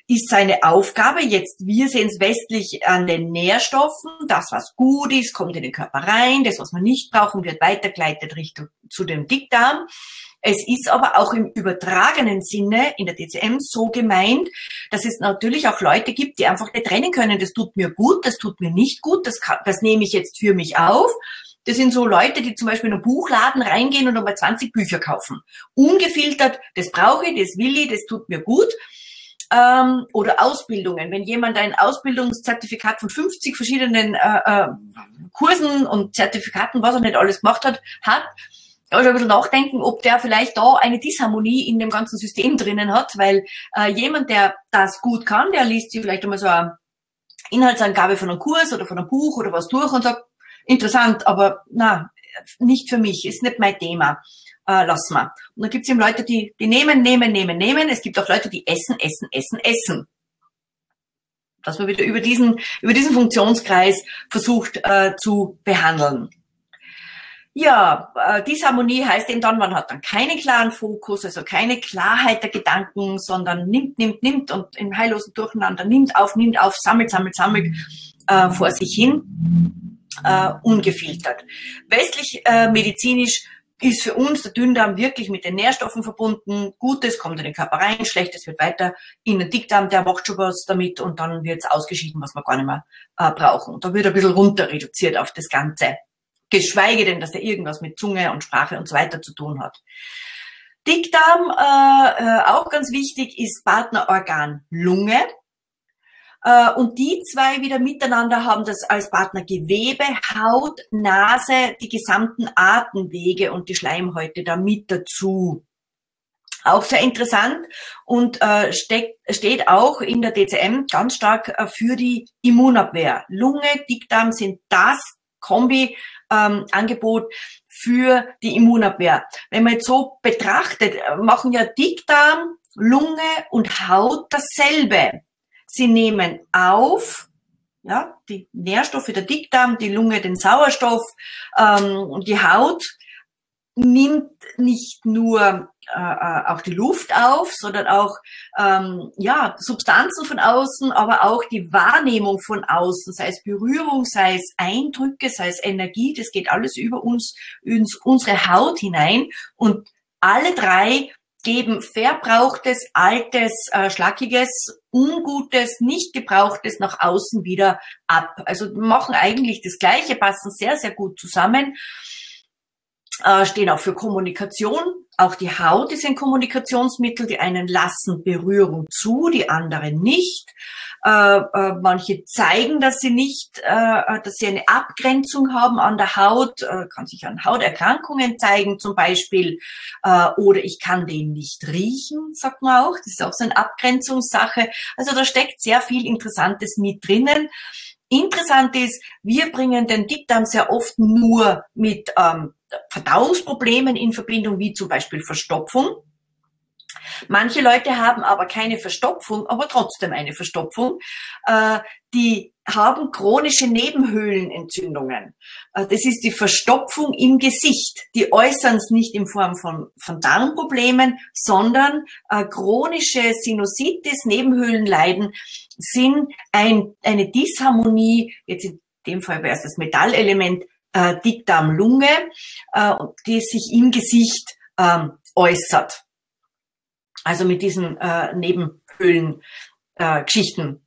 ist seine Aufgabe. Jetzt, wir sehen es westlich an den Nährstoffen. Das, was gut ist, kommt in den Körper rein. Das, was man nicht brauchen, wird weitergeleitet Richtung zu dem Dickdarm. Es ist aber auch im übertragenen Sinne in der T C M so gemeint, dass es natürlich auch Leute gibt, die einfach nicht trennen können. Das tut mir gut, das tut mir nicht gut, das, kann, das nehme ich jetzt für mich auf. Das sind so Leute, die zum Beispiel in einen Buchladen reingehen und einmal zwanzig Bücher kaufen. Ungefiltert, das brauche ich, das will ich, das tut mir gut. Ähm, oder Ausbildungen. Wenn jemand ein Ausbildungszertifikat von fünfzig verschiedenen äh, äh, Kursen und Zertifikaten, was er nicht alles gemacht hat, hat, also ein bisschen nachdenken, ob der vielleicht da eine Disharmonie in dem ganzen System drinnen hat, weil äh, jemand, der das gut kann, der liest sich vielleicht einmal so eine Inhaltsangabe von einem Kurs oder von einem Buch oder was durch und sagt, interessant, aber na, nicht für mich, ist nicht mein Thema, äh, lass mal. Und dann gibt es eben Leute, die, die nehmen, nehmen, nehmen, nehmen. Es gibt auch Leute, die essen, essen, essen, essen. Dass man wieder über diesen, über diesen Funktionskreis versucht äh, zu behandeln. Ja, äh, Disharmonie heißt eben dann, man hat dann keinen klaren Fokus, also keine Klarheit der Gedanken, sondern nimmt, nimmt, nimmt und im heillosen Durcheinander nimmt auf, nimmt auf, sammelt, sammelt, sammelt äh, vor sich hin. Uh, ungefiltert. Westlich uh, medizinisch ist für uns der Dünndarm wirklich mit den Nährstoffen verbunden. Gutes kommt in den Körper rein, Schlechtes wird weiter in den Dickdarm, der macht schon was damit und dann wird es ausgeschieden, was wir gar nicht mehr uh, brauchen. Und da wird ein bisschen runter reduziert auf das Ganze. Geschweige denn, dass der irgendwas mit Zunge und Sprache und so weiter zu tun hat. Dickdarm, uh, uh, auch ganz wichtig, ist Partnerorgan Lunge. Und die zwei wieder miteinander haben das als Partner Gewebe, Haut, Nase, die gesamten Atemwege und die Schleimhäute da mit dazu. Auch sehr interessant und äh, steckt, steht auch in der T C M ganz stark äh, für die Immunabwehr. Lunge, Dickdarm sind das Kombi-Angebot ähm, für die Immunabwehr. Wenn man jetzt so betrachtet, machen ja Dickdarm, Lunge und Haut dasselbe. Sie nehmen auf, ja, die Nährstoffe, der Dickdarm, die Lunge, den Sauerstoff, ähm, und die Haut nimmt nicht nur äh, auch die Luft auf, sondern auch ähm, ja, Substanzen von außen, aber auch die Wahrnehmung von außen, sei es Berührung, sei es Eindrücke, sei es Energie, das geht alles über uns, uns unsere Haut hinein und alle drei geben verbrauchtes, altes, äh, schlackiges, ungutes, nicht gebrauchtes nach außen wieder ab. Also machen eigentlich das Gleiche, passen sehr, sehr gut zusammen, äh, stehen auch für Kommunikation. Auch die Haut ist ein Kommunikationsmittel, die einen lassen Berührung zu, die anderen nicht. Äh, äh, manche zeigen, dass sie nicht, äh, dass sie eine Abgrenzung haben an der Haut, äh, kann sich an Hauterkrankungen zeigen zum Beispiel, äh, oder ich kann den nicht riechen, sagt man auch. Das ist auch so eine Abgrenzungssache. Also da steckt sehr viel Interessantes mit drinnen. Interessant ist, wir bringen den Dickdarm sehr oft nur mit ähm, Verdauungsproblemen in Verbindung, wie zum Beispiel Verstopfung. Manche Leute haben aber keine Verstopfung, aber trotzdem eine Verstopfung. Äh, die haben chronische Nebenhöhlenentzündungen. Äh, das ist die Verstopfung im Gesicht. Die äußern es nicht in Form von, von Darmproblemen, sondern äh, chronische Sinusitis, Nebenhöhlenleiden sind ein, eine Disharmonie, jetzt in dem Fall wäre es das Metallelement, äh, Dickdarm-Lunge, äh, die sich im Gesicht äh, äußert. Also mit diesen äh, Nebenhöhlen-Geschichten.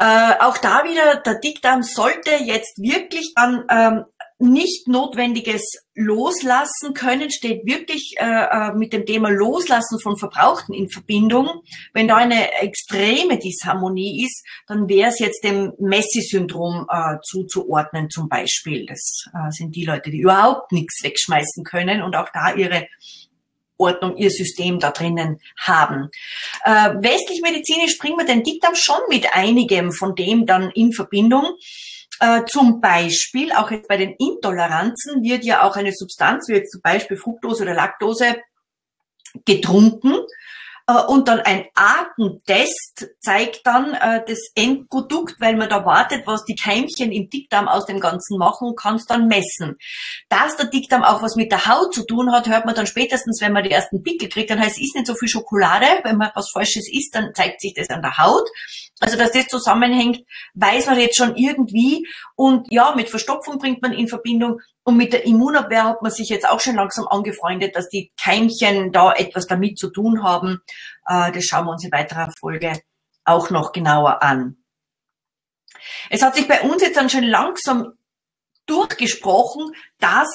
Äh, äh, auch da wieder, der Dickdarm sollte jetzt wirklich dann ähm, nicht notwendiges Loslassen können steht wirklich äh, mit dem Thema Loslassen von Verbrauchten in Verbindung. Wenn da eine extreme Disharmonie ist, dann wäre es jetzt dem Messi-Syndrom äh, zuzuordnen zum Beispiel. Das äh, sind die Leute, die überhaupt nichts wegschmeißen können und auch da ihre Ordnung, ihr System da drinnen haben. Äh, westlich-medizinisch bringen wir den Dickdarm schon mit einigem von dem dann in Verbindung. Äh, zum Beispiel, auch jetzt bei den Intoleranzen wird ja auch eine Substanz, wie jetzt zum Beispiel Fructose oder Laktose, getrunken äh, und dann ein Atemtest zeigt dann äh, das Endprodukt, weil man da wartet, was die Keimchen im Dickdarm aus dem Ganzen machen und kann es dann messen. Dass der Dickdarm auch was mit der Haut zu tun hat, hört man dann spätestens, wenn man die ersten Pickel kriegt, dann heißt es, isst nicht so viel Schokolade, wenn man was Falsches isst, dann zeigt sich das an der Haut. Also, dass das zusammenhängt, weiß man jetzt schon irgendwie. Und ja, mit Verstopfung bringt man in Verbindung. Und mit der Immunabwehr hat man sich jetzt auch schon langsam angefreundet, dass die Keimchen da etwas damit zu tun haben. Das schauen wir uns in weiterer Folge auch noch genauer an. Es hat sich bei uns jetzt dann schon langsam durchgesprochen, dass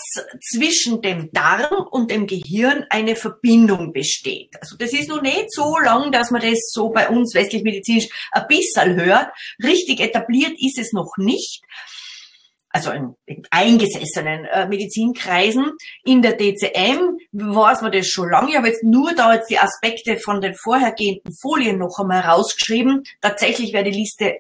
zwischen dem Darm und dem Gehirn eine Verbindung besteht. Also das ist noch nicht so lang, dass man das so bei uns westlich-medizinisch ein bisschen hört. Richtig etabliert ist es noch nicht. Also in, in eingesessenen äh, Medizinkreisen. In der T C M weiß man das schon lange. Ich habe jetzt nur da jetzt die Aspekte von den vorhergehenden Folien noch einmal rausgeschrieben. Tatsächlich wäre die Liste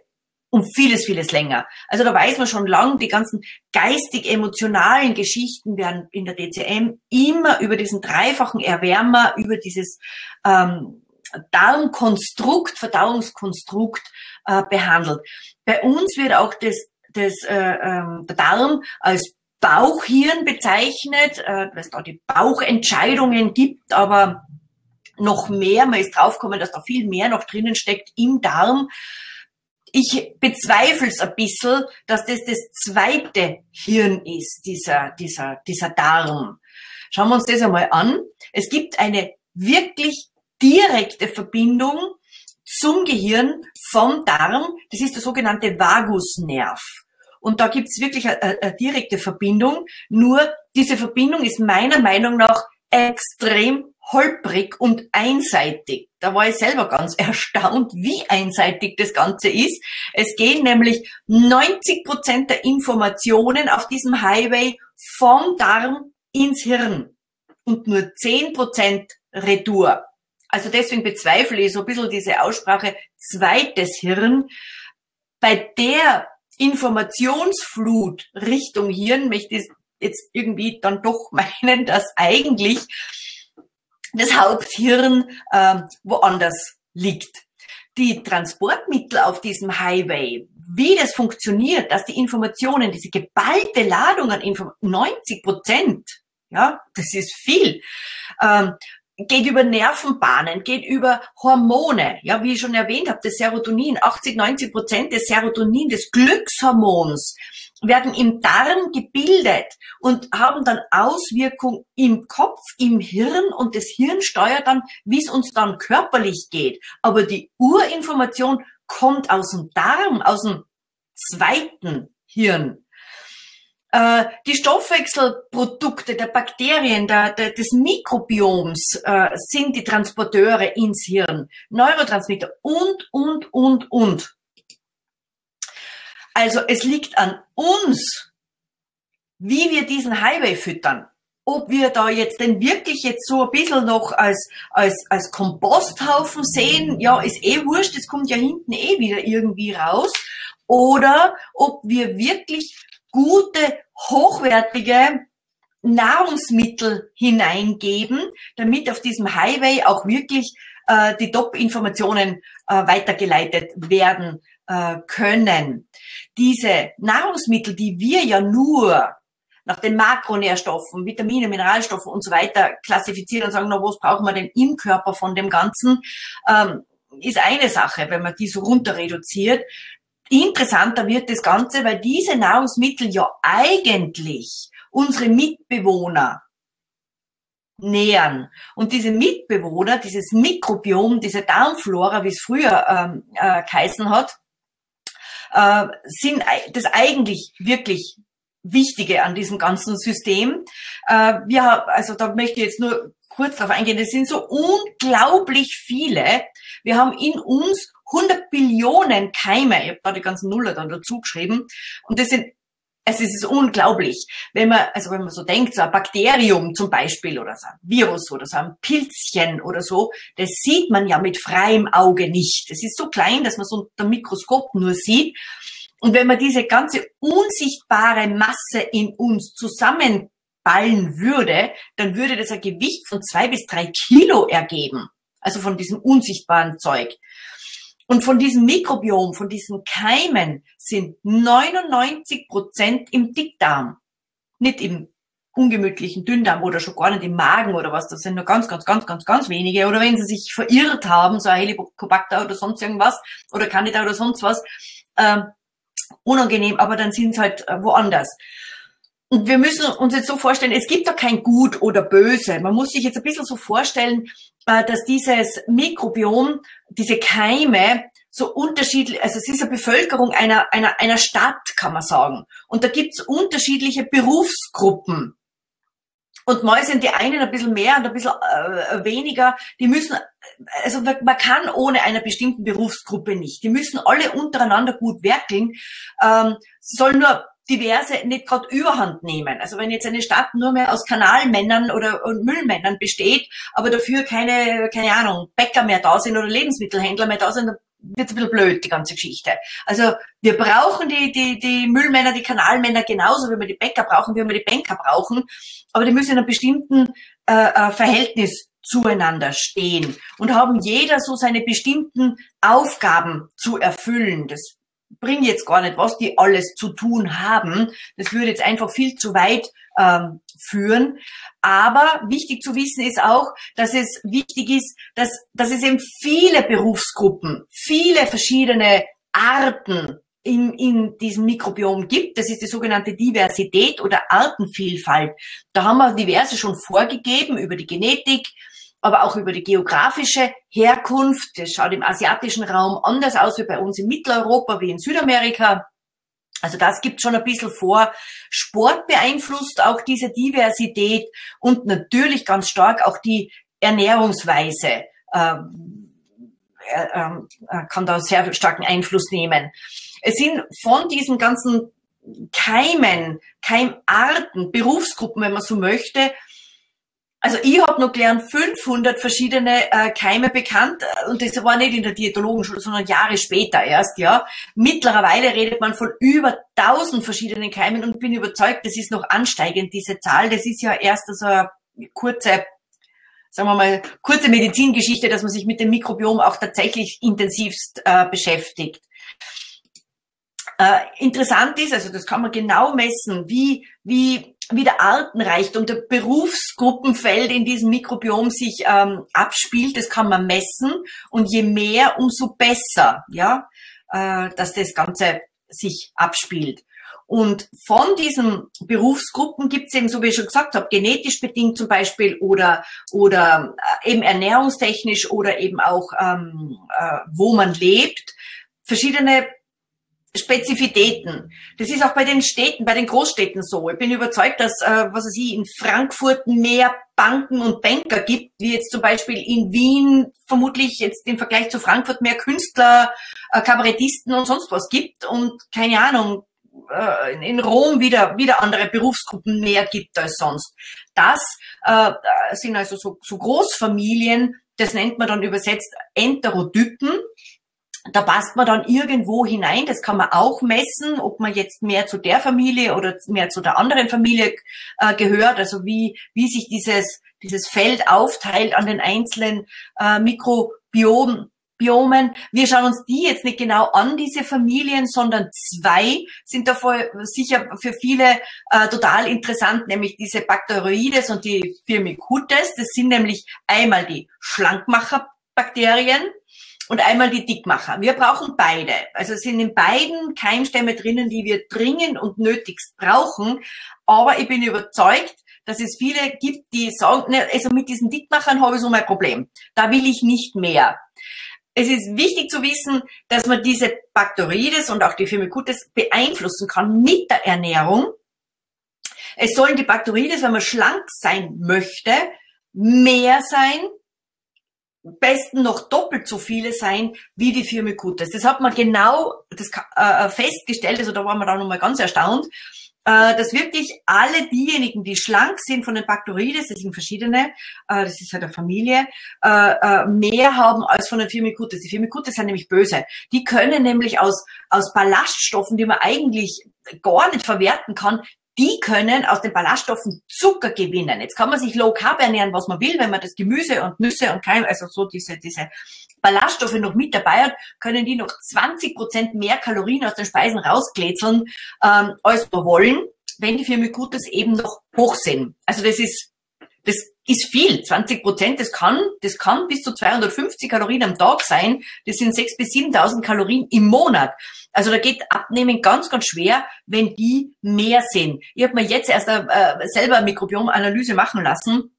um vieles, vieles länger. Also da weiß man schon lang, die ganzen geistig-emotionalen Geschichten werden in der T C M immer über diesen dreifachen Erwärmer, über dieses ähm, Darmkonstrukt, Verdauungskonstrukt äh, behandelt. Bei uns wird auch das, das, äh, äh, der Darm als Bauchhirn bezeichnet, äh, weil es da die Bauchentscheidungen gibt, aber noch mehr, man ist draufgekommen, dass da viel mehr noch drinnen steckt im Darm. Ich bezweifle es ein bisschen, dass das das zweite Hirn ist, dieser, dieser, dieser Darm. Schauen wir uns das einmal an. Es gibt eine wirklich direkte Verbindung zum Gehirn vom Darm. Das ist der sogenannte Vagusnerv. Und da gibt es wirklich eine, eine direkte Verbindung. Nur diese Verbindung ist meiner Meinung nach extrem holprig und einseitig. Da war ich selber ganz erstaunt, wie einseitig das Ganze ist. Es gehen nämlich neunzig Prozent der Informationen auf diesem Highway vom Darm ins Hirn und nur zehn Prozent retour. Also deswegen bezweifle ich so ein bisschen diese Aussprache zweites Hirn. Bei der Informationsflut Richtung Hirn möchte ich jetzt irgendwie dann doch meinen, dass eigentlich das Haupthirn äh, woanders liegt. Die Transportmittel auf diesem Highway, wie das funktioniert, dass die Informationen, diese geballte Ladung an Informationen, neunzig Prozent, ja, das ist viel, ähm, geht über Nervenbahnen, geht über Hormone, ja, wie ich schon erwähnt habe, das Serotonin, achtzig, neunzig Prozent des Serotonin, des Glückshormons, werden im Darm gebildet und haben dann Auswirkung im Kopf, im Hirn, und das Hirn steuert dann, wie es uns dann körperlich geht. Aber die Urinformation kommt aus dem Darm, aus dem zweiten Hirn. Äh, die Stoffwechselprodukte der Bakterien, der, der, des Mikrobioms äh, sind die Transporteure ins Hirn, Neurotransmitter und, und, und, und. Also es liegt an uns, wie wir diesen Highway füttern. Ob wir da jetzt denn wirklich jetzt so ein bisschen noch als, als, als Komposthaufen sehen, ja, ist eh wurscht, das kommt ja hinten eh wieder irgendwie raus. Oder ob wir wirklich gute, hochwertige Nahrungsmittel hineingeben, damit auf diesem Highway auch wirklich äh, die Top-Informationen äh, weitergeleitet werden können. Diese Nahrungsmittel, die wir ja nur nach den Makronährstoffen, Vitamine, Mineralstoffen und so weiter klassifizieren und sagen, na, was brauchen wir denn im Körper von dem Ganzen, ähm, ist eine Sache, wenn man die so runter reduziert. Interessanter wird das Ganze, weil diese Nahrungsmittel ja eigentlich unsere Mitbewohner nähern. Und diese Mitbewohner, dieses Mikrobiom, diese Darmflora, wie es früher ähm, äh, geheißen hat, sind das eigentlich wirklich Wichtige an diesem ganzen System. Äh, wir, also da möchte ich jetzt nur kurz darauf eingehen, es sind so unglaublich viele. Wir haben in uns hundert Billionen Keime, ich habe da die ganzen Nuller dann dazu geschrieben, und das sind, also es ist unglaublich, wenn man, also wenn man so denkt, so ein Bakterium zum Beispiel oder so ein Virus oder so ein Pilzchen oder so, das sieht man ja mit freiem Auge nicht. Es ist so klein, dass man es unter dem Mikroskop nur sieht. Und wenn man diese ganze unsichtbare Masse in uns zusammenballen würde, dann würde das ein Gewicht von zwei bis drei Kilo ergeben. Also von diesem unsichtbaren Zeug. Und von diesem Mikrobiom, von diesen Keimen sind neunundneunzig Prozent im Dickdarm. Nicht im ungemütlichen Dünndarm oder schon gar nicht im Magen oder was. Das sind nur ganz, ganz, ganz, ganz, ganz wenige. Oder wenn sie sich verirrt haben, so ein Helicobacter oder sonst irgendwas, oder Candida oder sonst was, äh, unangenehm, aber dann sind es halt woanders. Und wir müssen uns jetzt so vorstellen, es gibt da kein Gut oder Böse. Man muss sich jetzt ein bisschen so vorstellen, dass dieses Mikrobiom, diese Keime so unterschiedlich, also es ist eine Bevölkerung einer, einer, einer Stadt, kann man sagen. Und da gibt es unterschiedliche Berufsgruppen. Und mal sind die einen ein bisschen mehr und ein bisschen äh, weniger. Die müssen, also man kann ohne einer bestimmten Berufsgruppe nicht. Die müssen alle untereinander gut werkeln. Ähm, sie sollen nur diverse nicht gerade überhand nehmen. Also wenn jetzt eine Stadt nur mehr aus Kanalmännern oder und Müllmännern besteht, aber dafür keine, keine Ahnung, Bäcker mehr da sind oder Lebensmittelhändler mehr da sind, dann wird ein bisschen blöd, die ganze Geschichte. Also wir brauchen die, die, die Müllmänner, die Kanalmänner genauso, wie wir die Bäcker brauchen, wie wir die Banker brauchen, aber die müssen in einem bestimmten äh, Verhältnis zueinander stehen und haben jeder so seine bestimmten Aufgaben zu erfüllen. Das bringt jetzt gar nicht, was die alles zu tun haben. Das würde jetzt einfach viel zu weit ähm, führen. Aber wichtig zu wissen ist auch, dass es wichtig ist, dass, dass es eben viele Berufsgruppen, viele verschiedene Arten in, in diesem Mikrobiom gibt. Das ist die sogenannte Diversität oder Artenvielfalt. Da haben wir diverse schon vorgegeben über die Genetik, aber auch über die geografische Herkunft. Das schaut im asiatischen Raum anders aus wie bei uns in Mitteleuropa, wie in Südamerika. Also das gibt schon ein bisschen vor. Sport beeinflusst auch diese Diversität und natürlich ganz stark auch die Ernährungsweise ähm, äh, äh, kann da sehr starken Einfluss nehmen. Es sind von diesen ganzen Keimen, Keimarten, Berufsgruppen, wenn man so möchte, also ich habe noch gelernt, fünfhundert verschiedene äh, Keime bekannt, und das war nicht in der Diätologenschule, sondern Jahre später erst, ja. Mittlerweile redet man von über tausend verschiedenen Keimen und bin überzeugt, das ist noch ansteigend, diese Zahl. Das ist ja erst so eine kurze, sagen wir mal, kurze Medizingeschichte, dass man sich mit dem Mikrobiom auch tatsächlich intensivst äh, beschäftigt. Äh, interessant ist, also das kann man genau messen, wie, wie, wie der Artenreichtum, der Berufsgruppenfeld in diesem Mikrobiom sich ähm, abspielt, das kann man messen, und je mehr, umso besser, ja, äh, dass das Ganze sich abspielt. Und von diesen Berufsgruppen gibt es eben, so wie ich schon gesagt habe, genetisch bedingt zum Beispiel oder, oder eben ernährungstechnisch oder eben auch, ähm, äh, wo man lebt, verschiedene Spezifitäten. Das ist auch bei den Städten, bei den Großstädten so. Ich bin überzeugt, dass, äh, was weiß ich, in Frankfurt mehr Banken und Banker gibt, wie jetzt zum Beispiel in Wien vermutlich jetzt im Vergleich zu Frankfurt mehr Künstler, äh, Kabarettisten und sonst was gibt, und keine Ahnung, äh, in, in Rom wieder, wieder andere Berufsgruppen mehr gibt als sonst. Das äh, sind also so, so Großfamilien, das nennt man dann übersetzt Enterotypen. Da passt man dann irgendwo hinein, das kann man auch messen, ob man jetzt mehr zu der Familie oder mehr zu der anderen Familie äh, gehört, also wie, wie sich dieses, dieses Feld aufteilt an den einzelnen äh, Mikrobiomen. Wir schauen uns die jetzt nicht genau an, diese Familien, sondern zwei sind da voll, sicher für viele äh, total interessant, nämlich diese Bacteroides und die Firmicutes. Das sind nämlich einmal die Schlankmacherbakterien und einmal die Dickmacher. Wir brauchen beide. Also es sind in beiden Keimstämme drinnen, die wir dringend und nötigst brauchen. Aber ich bin überzeugt, dass es viele gibt, die sagen, ne, also mit diesen Dickmachern habe ich so mein Problem. Da will ich nicht mehr. Es ist wichtig zu wissen, dass man diese Bacteroides und auch die Firmicutes beeinflussen kann mit der Ernährung. Es sollen die Bakterien, wenn man schlank sein möchte, mehr sein, am besten noch doppelt so viele sein, wie die Firmicutes. Das hat man genau das, äh, festgestellt, also da waren wir dann nochmal ganz erstaunt, äh, dass wirklich alle diejenigen, die schlank sind von den Bakterides, das sind verschiedene, äh, das ist halt eine Familie, äh, äh, mehr haben als von den Firmicutes. Die Firmicutes sind nämlich böse. Die können nämlich aus, aus Ballaststoffen, die man eigentlich gar nicht verwerten kann, die können aus den Ballaststoffen Zucker gewinnen. Jetzt kann man sich low carb ernähren, was man will, wenn man das Gemüse und Nüsse und Keim, also so diese, diese Ballaststoffe noch mit dabei hat, können die noch zwanzig Prozent mehr Kalorien aus den Speisen rausglätzeln, ähm, als wir wollen, wenn die Firmicutes eben noch hoch sind. Also das ist, das ist viel. zwanzig Prozent, das kann, das kann bis zu zweihundertfünfzig Kalorien am Tag sein. Das sind sechstausend bis siebentausend Kalorien im Monat. Also da geht Abnehmen ganz, ganz schwer, wenn die mehr sind. Ich habe mir jetzt erst äh, selber eine Mikrobiomanalyse machen lassen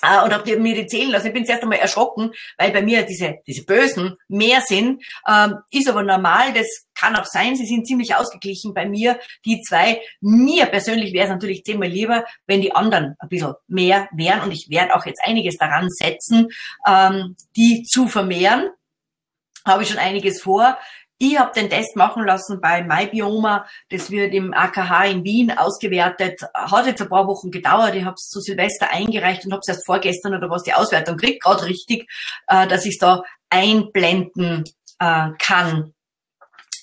äh, und habe mir die zählen lassen. Ich bin zuerst einmal erschrocken, weil bei mir diese diese Bösen mehr sind. Ähm, ist aber normal, das kann auch sein. Sie sind ziemlich ausgeglichen bei mir, die zwei. Mir persönlich wäre es natürlich zehnmal lieber, wenn die anderen ein bisschen mehr wären. Und ich werde auch jetzt einiges daran setzen, ähm, die zu vermehren. Habe ich schon einiges vor. Ich habe den Test machen lassen bei MyBioma, das wird im A K H in Wien ausgewertet, hat jetzt ein paar Wochen gedauert, ich habe es zu Silvester eingereicht und habe es erst vorgestern oder was die Auswertung kriegt, gerade richtig, äh, dass ich es da einblenden äh, kann.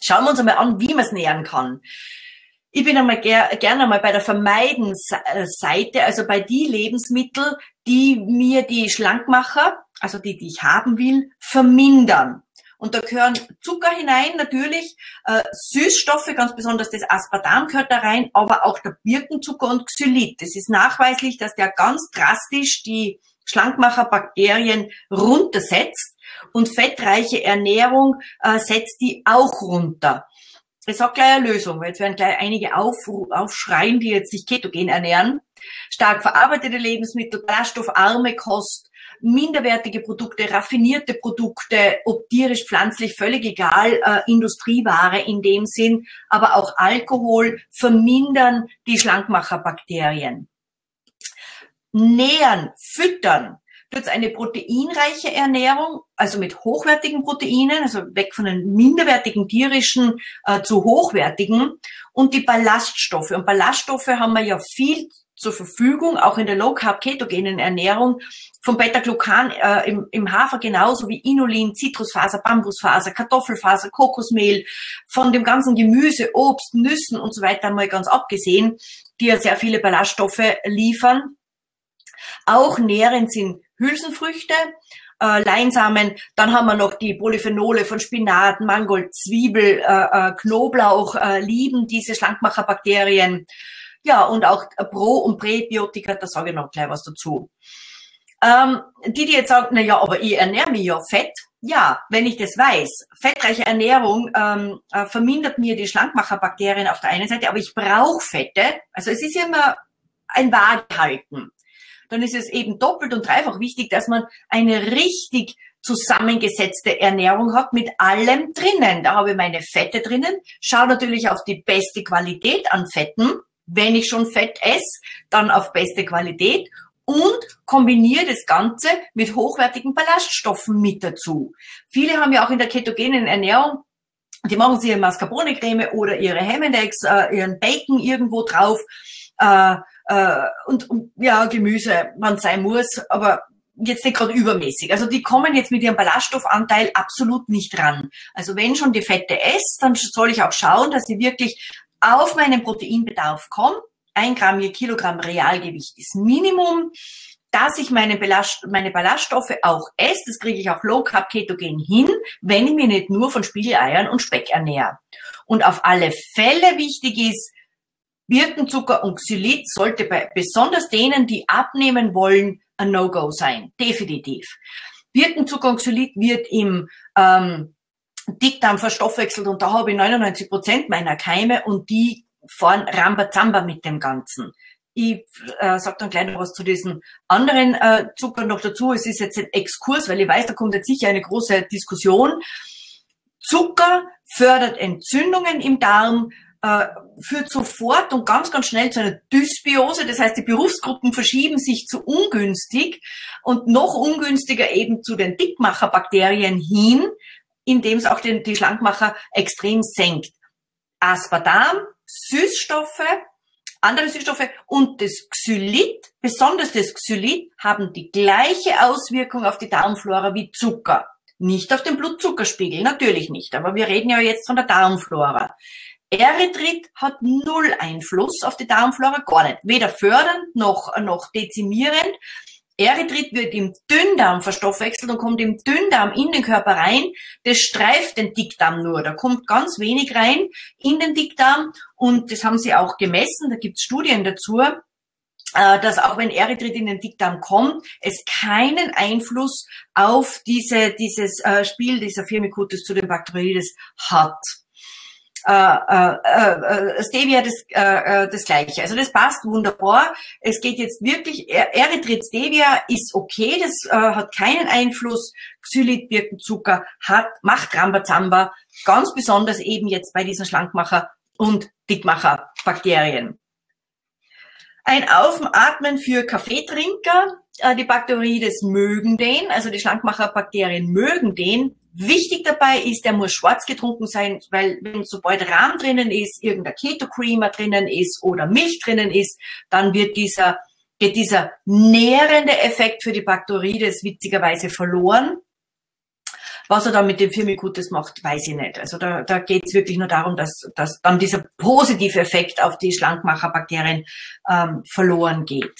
Schauen wir uns einmal an, wie man es nähern kann. Ich bin einmal ger gerne einmal bei der Vermeidensseite, also bei die Lebensmittel, die mir die Schlankmacher, also die, die ich haben will, vermindern. Und da gehören Zucker hinein natürlich, äh, Süßstoffe, ganz besonders das Aspartam gehört da rein, aber auch der Birkenzucker und Xylit. Das ist nachweislich, dass der ganz drastisch die Schlankmacherbakterien runtersetzt und fettreiche Ernährung äh, setzt die auch runter. Es hat gleich eine Lösung, weil jetzt werden gleich einige auf, aufschreien, die jetzt sich ketogen ernähren. Stark verarbeitete Lebensmittel, ballaststoffarme Kost, minderwertige Produkte, raffinierte Produkte, ob tierisch, pflanzlich, völlig egal, äh, Industrieware in dem Sinn, aber auch Alkohol vermindern die Schlankmacherbakterien. Nähren, füttern. Jetzt eine proteinreiche Ernährung, also mit hochwertigen Proteinen, also weg von den minderwertigen tierischen äh, zu hochwertigen, und die Ballaststoffe. Und Ballaststoffe haben wir ja viel zur Verfügung, auch in der Low-Carb-ketogenen Ernährung, vom Beta-Glucan äh, im, im Hafer genauso wie Inulin, Zitrusfaser, Bambusfaser, Kartoffelfaser, Kokosmehl, von dem ganzen Gemüse, Obst, Nüssen und so weiter mal ganz abgesehen, die ja sehr viele Ballaststoffe liefern. Auch nährend sind Hülsenfrüchte, äh, Leinsamen, dann haben wir noch die Polyphenole von Spinat, Mangold, Zwiebel, äh, äh, Knoblauch, äh, lieben diese Schlankmacherbakterien. Ja, und auch Pro- und Präbiotika, da sage ich noch gleich was dazu. Ähm, die, die jetzt sagen, na ja, aber ich ernähre mich ja fett. Ja, wenn ich das weiß, fettreiche Ernährung ähm, äh, vermindert mir die Schlankmacherbakterien auf der einen Seite, aber ich brauche Fette. Also es ist immer ein Waagehalten. Dann ist es eben doppelt und dreifach wichtig, dass man eine richtig zusammengesetzte Ernährung hat mit allem drinnen. Da habe ich meine Fette drinnen, schaue natürlich auf die beste Qualität an Fetten. Wenn ich schon Fett esse, dann auf beste Qualität und kombiniere das Ganze mit hochwertigen Ballaststoffen mit dazu. Viele haben ja auch in der ketogenen Ernährung, die machen sich ihre Mascarpone-Creme oder ihre Ham and Eggs, äh, ihren Bacon irgendwo drauf, äh, äh, und, und ja, Gemüse, wann es sein muss, aber jetzt nicht gerade übermäßig. Also die kommen jetzt mit ihrem Ballaststoffanteil absolut nicht ran. Also wenn schon die Fette esse, dann soll ich auch schauen, dass sie wirklich auf meinen Proteinbedarf komme, ein Gramm je Kilogramm Realgewicht ist Minimum, dass ich meine, Ballast, meine Ballaststoffe auch esse, das kriege ich auch Low Carb Ketogen hin, wenn ich mich nicht nur von Spiegeleiern und Speck ernähre. Und auf alle Fälle wichtig ist, Birkenzucker und Xylit sollte bei besonders denen, die abnehmen wollen, ein No-Go sein, definitiv. Birkenzucker und Xylit wird im ähm, Dickdarm verstoffwechselt und da habe ich neunundneunzig Prozent meiner Keime und die fahren Rambazamba mit dem Ganzen. Ich äh, sage dann gleich noch was zu diesen anderen äh, Zucker noch dazu. Es ist jetzt ein Exkurs, weil ich weiß, da kommt jetzt sicher eine große Diskussion. Zucker fördert Entzündungen im Darm, äh, führt sofort und ganz, ganz schnell zu einer Dysbiose. Das heißt, die Berufsgruppen verschieben sich zu ungünstig und noch ungünstiger eben zu den Dickmacherbakterien hin, indem es auch den, die Schlankmacher extrem senkt. Aspartam, Süßstoffe, andere Süßstoffe und das Xylit, besonders das Xylit, haben die gleiche Auswirkung auf die Darmflora wie Zucker. Nicht auf den Blutzuckerspiegel, natürlich nicht, aber wir reden ja jetzt von der Darmflora. Erythrit hat null Einfluss auf die Darmflora, gar nicht, weder fördernd noch, noch dezimierend. Erythrit wird im Dünndarm verstoffwechselt und kommt im Dünndarm in den Körper rein. Das streift den Dickdarm nur, da kommt ganz wenig rein in den Dickdarm und das haben sie auch gemessen, da gibt es Studien dazu, dass auch wenn Erythrit in den Dickdarm kommt, es keinen Einfluss auf diese, dieses äh, Spiel dieser Firmicutes zu den Bakterides hat. Äh, äh, äh, Stevia das, äh, das Gleiche. Also das passt wunderbar. Es geht jetzt wirklich, Erythrit Stevia ist okay, das äh, hat keinen Einfluss. Xylit, Birkenzucker hat, macht Rambazamba, ganz besonders eben jetzt bei diesen Schlankmacher- und Dickmacherbakterien. Ein Aufatmen für Kaffeetrinker, die Bakterides mögen den, also die Schlankmacherbakterien mögen den. Wichtig dabei ist, der muss schwarz getrunken sein, weil wenn sobald Rahm drinnen ist, irgendein Keto-Creamer drinnen ist oder Milch drinnen ist, dann wird dieser, geht dieser nährende Effekt für die Bakterides witzigerweise verloren. Was er dann mit dem Firmicutes macht, weiß ich nicht. Also da, da geht es wirklich nur darum, dass, dass dann dieser positive Effekt auf die Schlankmacherbakterien ähm, verloren geht.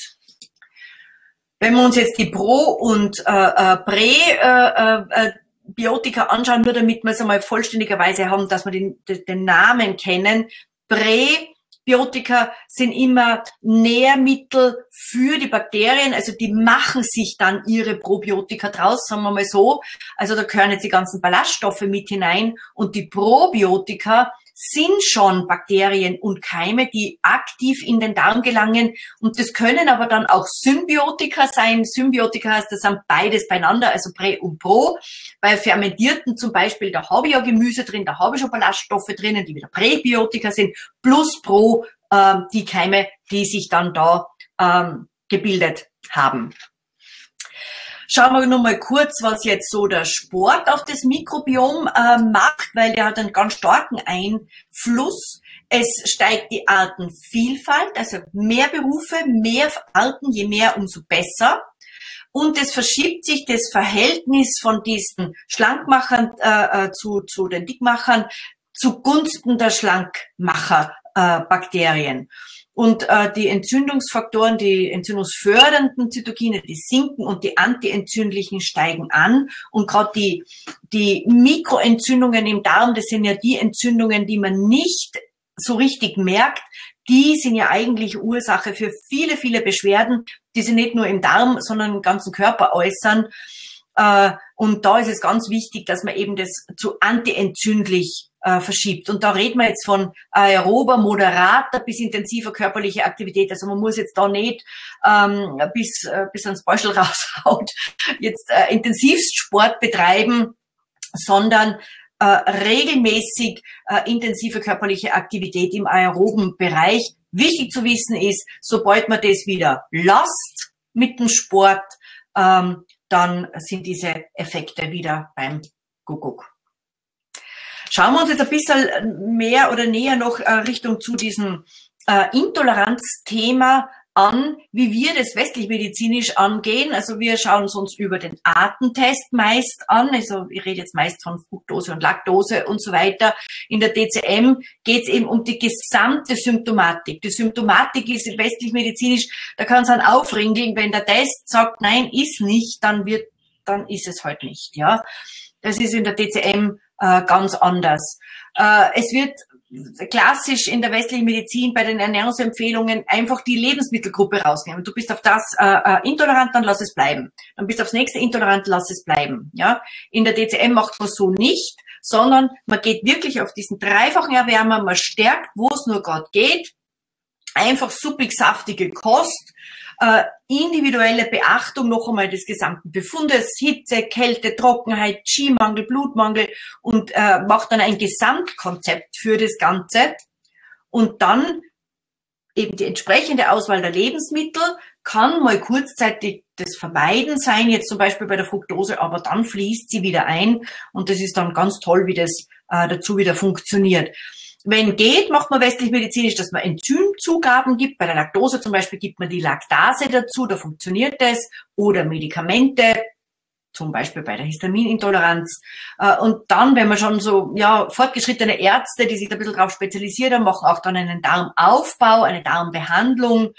Wenn wir uns jetzt die Pro- und äh, Präbiotika äh, äh, anschauen, nur damit wir es einmal vollständigerweise haben, dass wir den, den Namen kennen. Präbiotika sind immer Nährmittel für die Bakterien, also die machen sich dann ihre Probiotika draus, sagen wir mal so. Also da gehören jetzt die ganzen Ballaststoffe mit hinein und die Probiotika sind schon Bakterien und Keime, die aktiv in den Darm gelangen und das können aber dann auch Symbiotika sein. Symbiotika heißt, das sind beides beieinander, also Prä und Pro. Bei Fermentierten zum Beispiel, da habe ich ja Gemüse drin, da habe ich schon Ballaststoffe drinnen, die wieder Präbiotika sind, plus Pro, äh, die Keime, die sich dann da ähm, gebildet haben. Schauen wir nur mal kurz, was jetzt so der Sport auf das Mikrobiom äh, macht, weil der hat einen ganz starken Einfluss. Es steigt die Artenvielfalt, also mehr Berufe, mehr Arten, je mehr, umso besser. Und es verschiebt sich das Verhältnis von diesen Schlankmachern äh, zu, zu den Dickmachern zugunsten der Schlankmacherbakterien. Äh, Und äh, die Entzündungsfaktoren, die entzündungsfördernden Zytokine, die sinken und die antientzündlichen steigen an. Und gerade die, die Mikroentzündungen im Darm, das sind ja die Entzündungen, die man nicht so richtig merkt, die sind ja eigentlich Ursache für viele, viele Beschwerden, die sich nicht nur im Darm, sondern im ganzen Körper äußern. Äh, und da ist es ganz wichtig, dass man eben das zu antientzündlich Äh, verschiebt. Und da reden wir jetzt von aerober, moderater bis intensiver körperliche Aktivität. Also man muss jetzt da nicht ähm, bis, äh, bis ans Beuschel raushaut jetzt äh, intensivst Sport betreiben, sondern äh, regelmäßig äh, intensive körperliche Aktivität im aeroben Bereich. Wichtig zu wissen ist, sobald man das wieder lässt mit dem Sport, ähm, dann sind diese Effekte wieder beim Kuckuck. Schauen wir uns jetzt ein bisschen mehr oder näher noch Richtung zu diesem Intoleranzthema an, wie wir das westlich-medizinisch angehen. Also wir schauen es uns über den Artentest meist an. Also ich rede jetzt meist von Fructose und Laktose und so weiter. In der T C M geht es eben um die gesamte Symptomatik. Die Symptomatik ist westlich-medizinisch, da kann es dann aufringeln. Wenn der Test sagt, nein, ist nicht, dann wird, dann ist es halt nicht. Ja, das ist in der T C M ganz anders. Es wird klassisch in der westlichen Medizin bei den Ernährungsempfehlungen einfach die Lebensmittelgruppe rausnehmen. Du bist auf das intolerant, dann lass es bleiben. Dann bist du aufs nächste intolerant, lass es bleiben. Ja? In der T C M macht man so nicht, sondern man geht wirklich auf diesen dreifachen Erwärmer, man stärkt, wo es nur gerade geht. Einfach suppig saftige Kost, äh, individuelle Beachtung noch einmal des gesamten Befundes, Hitze, Kälte, Trockenheit, Qi-Mangel, Blutmangel und äh, macht dann ein Gesamtkonzept für das Ganze. und dann eben die entsprechende Auswahl der Lebensmittel kann mal kurzzeitig das Vermeiden sein, jetzt zum Beispiel bei der Fructose, aber dann fließt sie wieder ein und das ist dann ganz toll, wie das äh, dazu wieder funktioniert. Wenn geht, macht man westlich-medizinisch, dass man Enzymzugaben gibt. Bei der Laktose zum Beispiel gibt man die Laktase dazu, da funktioniert das. Oder Medikamente, zum Beispiel bei der Histaminintoleranz. Und dann, wenn man schon so ja fortgeschrittene Ärzte, die sich da ein bisschen drauf spezialisiert haben, machen auch dann einen Darmaufbau, eine Darmbehandlung.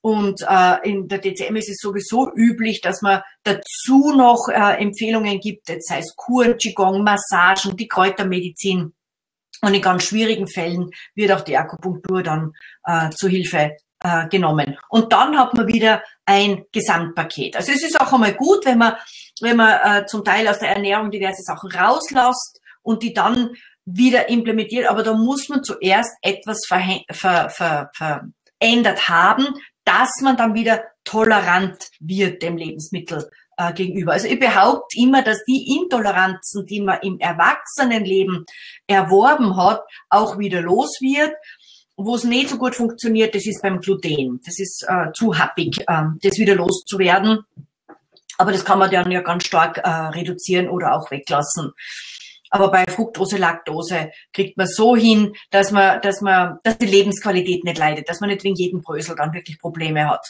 Und äh, in der T C M ist es sowieso üblich, dass man dazu noch äh, Empfehlungen gibt, jetzt sei es Kuren, Qigong, Massagen, die Kräutermedizin. Und in ganz schwierigen Fällen wird auch die Akupunktur dann äh, zu Hilfe äh, genommen. Und dann hat man wieder ein Gesamtpaket. Also es ist auch einmal gut, wenn man, wenn man äh, zum Teil aus der Ernährung diverse Sachen rauslässt und die dann wieder implementiert. Aber da muss man zuerst etwas ver ver ver verändert haben, dass man dann wieder tolerant wird dem Lebensmittel äh, gegenüber. Also ich behaupte immer, dass die Intoleranzen, die man im Erwachsenenleben erworben hat, auch wieder los wird. Wo es nicht so gut funktioniert, das ist beim Gluten. Das ist äh, zu happig, äh, das wieder loszuwerden. Aber das kann man dann ja ganz stark äh, reduzieren oder auch weglassen. Aber bei Fructose, Laktose kriegt man so hin, dass man, dass man, dass die Lebensqualität nicht leidet, dass man nicht wegen jedem Brösel dann wirklich Probleme hat.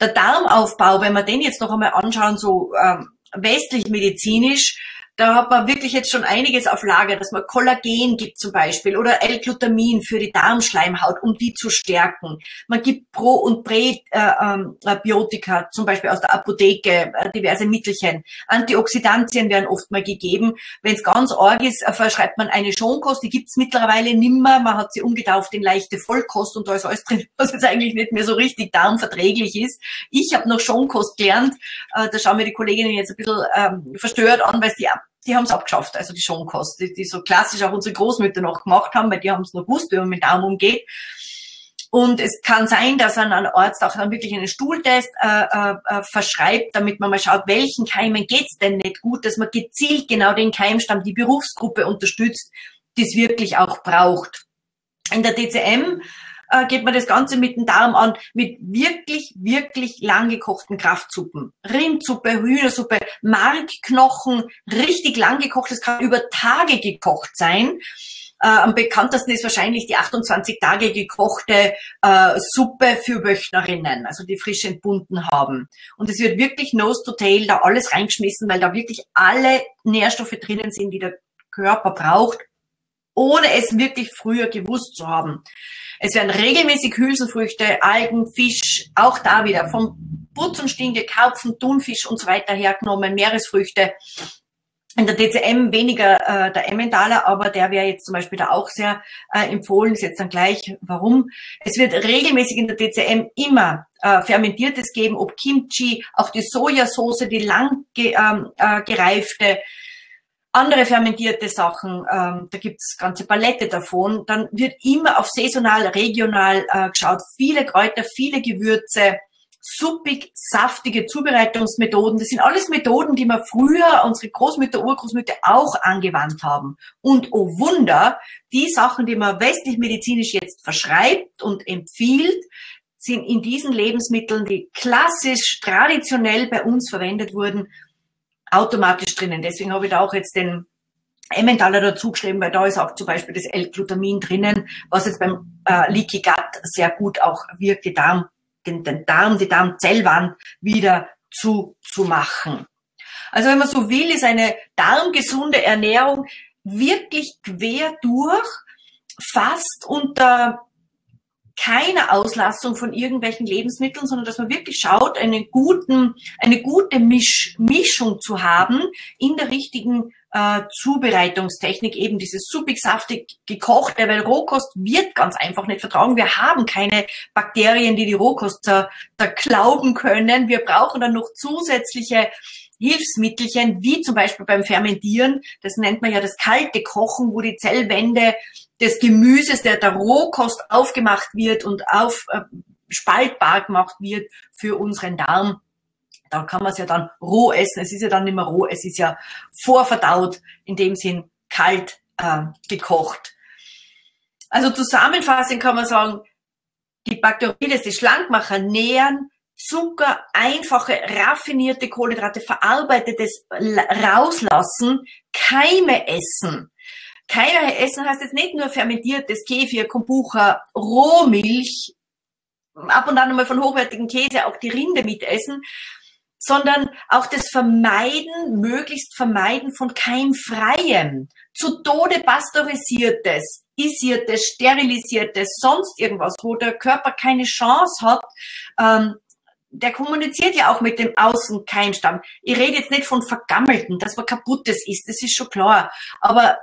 Der Darmaufbau, wenn wir den jetzt noch einmal anschauen, so ähm, westlich-medizinisch, da hat man wirklich jetzt schon einiges auf Lager, dass man Kollagen gibt zum Beispiel oder L-Glutamin für die Darmschleimhaut, um die zu stärken. Man gibt Pro- und Präbiotika, äh, ähm, zum Beispiel aus der Apotheke, äh, diverse Mittelchen. Antioxidantien werden oft mal gegeben. Wenn es ganz arg ist, äh, verschreibt man eine Schonkost, die gibt's mittlerweile nimmer. Man hat sie umgetauft in leichte Vollkost und da ist alles drin, was jetzt eigentlich nicht mehr so richtig darmverträglich ist. Ich habe noch Schonkost gelernt. Äh, da schauen mir die Kolleginnen jetzt ein bisschen ähm, verstört an, weil die Die haben es abgeschafft, also die Schonkost, die, die so klassisch auch unsere Großmütter noch gemacht haben, weil die haben es noch gewusst, wie man mit Darm umgeht. Und es kann sein, dass ein Arzt auch dann wirklich einen Stuhltest äh, äh, verschreibt, damit man mal schaut, welchen Keimen geht's denn nicht gut, dass man gezielt genau den Keimstamm, die Berufsgruppe unterstützt, die es wirklich auch braucht. In der T C M äh, geht man das Ganze mit dem Darm an, mit wirklich, wirklich lang gekochten Kraftsuppen. Rindsuppe, Hühnersuppe, Markknochen, richtig lang gekocht. Das kann über Tage gekocht sein. Äh, am bekanntesten ist wahrscheinlich die achtundzwanzig Tage gekochte äh, Suppe für Wöchnerinnen, also die frisch entbunden haben. Und es wird wirklich nose to tail da alles reingeschmissen, weil da wirklich alle Nährstoffe drinnen sind, die der Körper braucht, ohne es wirklich früher gewusst zu haben. Es werden regelmäßig Hülsenfrüchte, Algen, Fisch, auch da wieder vom Buttonstingel, Karpfen, Thunfisch und so weiter hergenommen, Meeresfrüchte. In der T C M weniger äh, der Emmentaler, aber der wäre jetzt zum Beispiel da auch sehr äh, empfohlen, ist jetzt dann gleich, warum. Es wird regelmäßig in der T C M immer äh, Fermentiertes geben, ob Kimchi, auch die Sojasauce, die lang ge, ähm, äh, gereifte, andere fermentierte Sachen, ähm, da gibt's ganze Palette davon. Dann wird immer auf saisonal, regional äh, geschaut. Viele Kräuter, viele Gewürze, suppig, saftige Zubereitungsmethoden. Das sind alles Methoden, die wir früher, unsere Großmütter, Urgroßmütter auch angewandt haben. Und oh Wunder, die Sachen, die man westlich-medizinisch jetzt verschreibt und empfiehlt, sind in diesen Lebensmitteln, die klassisch, traditionell bei uns verwendet wurden, automatisch drinnen. Deswegen habe ich da auch jetzt den Emmentaler dazu geschrieben, weil da ist auch zum Beispiel das L-Glutamin drinnen, was jetzt beim äh, Leaky-Gut sehr gut auch wirkt, die Darm, den, den Darm, die Darmzellwand wieder zu, zu machen. Also wenn man so will, ist eine darmgesunde Ernährung wirklich quer durch, fast unter keine Auslastung von irgendwelchen Lebensmitteln, sondern dass man wirklich schaut, einen guten, eine gute Misch, Mischung zu haben in der richtigen äh, Zubereitungstechnik, eben dieses suppig, saftig gekochte, weil Rohkost wird ganz einfach nicht vertragen. Wir haben keine Bakterien, die die Rohkost zerklauben können. Wir brauchen dann noch zusätzliche Hilfsmittelchen, wie zum Beispiel beim Fermentieren. Das nennt man ja das kalte Kochen, wo die Zellwände des Gemüses, der der Rohkost aufgemacht wird und auf äh, spaltbar gemacht wird für unseren Darm. Da kann man es ja dann roh essen. Es ist ja dann nicht mehr roh, es ist ja vorverdaut, in dem Sinn kalt äh, gekocht. Also zusammenfassend kann man sagen, die Bakterien, die Schlankmacher, nähren Zucker, einfache, raffinierte Kohlenhydrate, verarbeitetes rauslassen, Keime essen. Keime essen heißt jetzt nicht nur fermentiertes Kefir, Kombucha, Rohmilch, ab und an nochmal von hochwertigen Käse auch die Rinde mitessen, sondern auch das Vermeiden, möglichst Vermeiden von Keimfreiem, zu Tode pasteurisiertes, isiertes, sterilisiertes, sonst irgendwas, wo der Körper keine Chance hat. ähm, Der kommuniziert ja auch mit dem Außenkeimstamm. Ich rede jetzt nicht von Vergammelten, dass man Kaputtes isst, das ist schon klar. Aber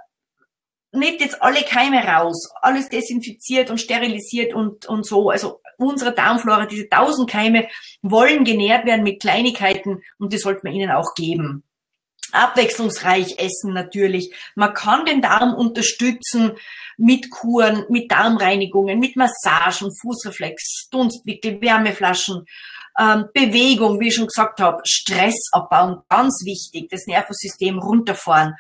nicht jetzt alle Keime raus, alles desinfiziert und sterilisiert und, und so. Also unsere Darmflora, diese tausend Keime, wollen genährt werden mit Kleinigkeiten und die sollte man ihnen auch geben. Abwechslungsreich essen natürlich. Man kann den Darm unterstützen mit Kuren, mit Darmreinigungen, mit Massagen, Fußreflex, Dunstwickel, Wärmeflaschen. Ähm, Bewegung, wie ich schon gesagt habe, Stress abbauen, ganz wichtig, das Nervensystem runterfahren.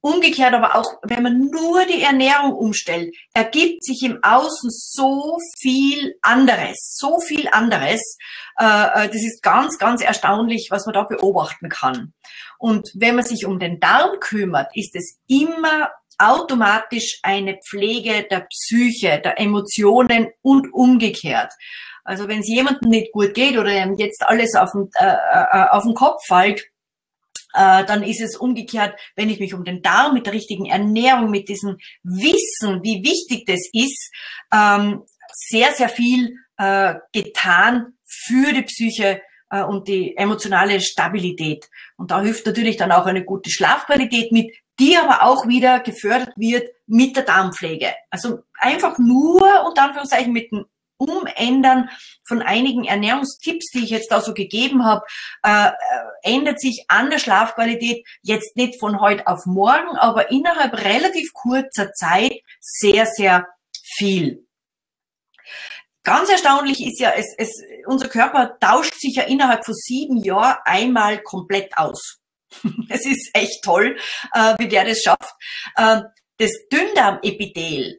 Umgekehrt aber auch, wenn man nur die Ernährung umstellt, ergibt sich im Außen so viel anderes, so viel anderes. Äh, das ist ganz, ganz erstaunlich, was man da beobachten kann. Und wenn man sich um den Darm kümmert, ist es immer automatisch eine Pflege der Psyche, der Emotionen und umgekehrt. Also wenn es jemandem nicht gut geht oder ihm jetzt alles auf den, äh, auf den Kopf fällt, äh, dann ist es umgekehrt, wenn ich mich um den Darm mit der richtigen Ernährung, mit diesem Wissen, wie wichtig das ist, ähm, sehr, sehr viel äh, getan für die Psyche äh, und die emotionale Stabilität. Und da hilft natürlich dann auch eine gute Schlafqualität mit, die aber auch wieder gefördert wird mit der Darmpflege. Also einfach nur, unter Anführungszeichen, mit dem Umändern von einigen Ernährungstipps, die ich jetzt da so gegeben habe, äh, ändert sich an der Schlafqualität jetzt nicht von heute auf morgen, aber innerhalb relativ kurzer Zeit sehr, sehr viel. Ganz erstaunlich ist ja, es, es, unser Körper tauscht sich ja innerhalb von sieben Jahren einmal komplett aus. Es ist echt toll, äh, wie der das schafft. Äh, das Dünndarmepithel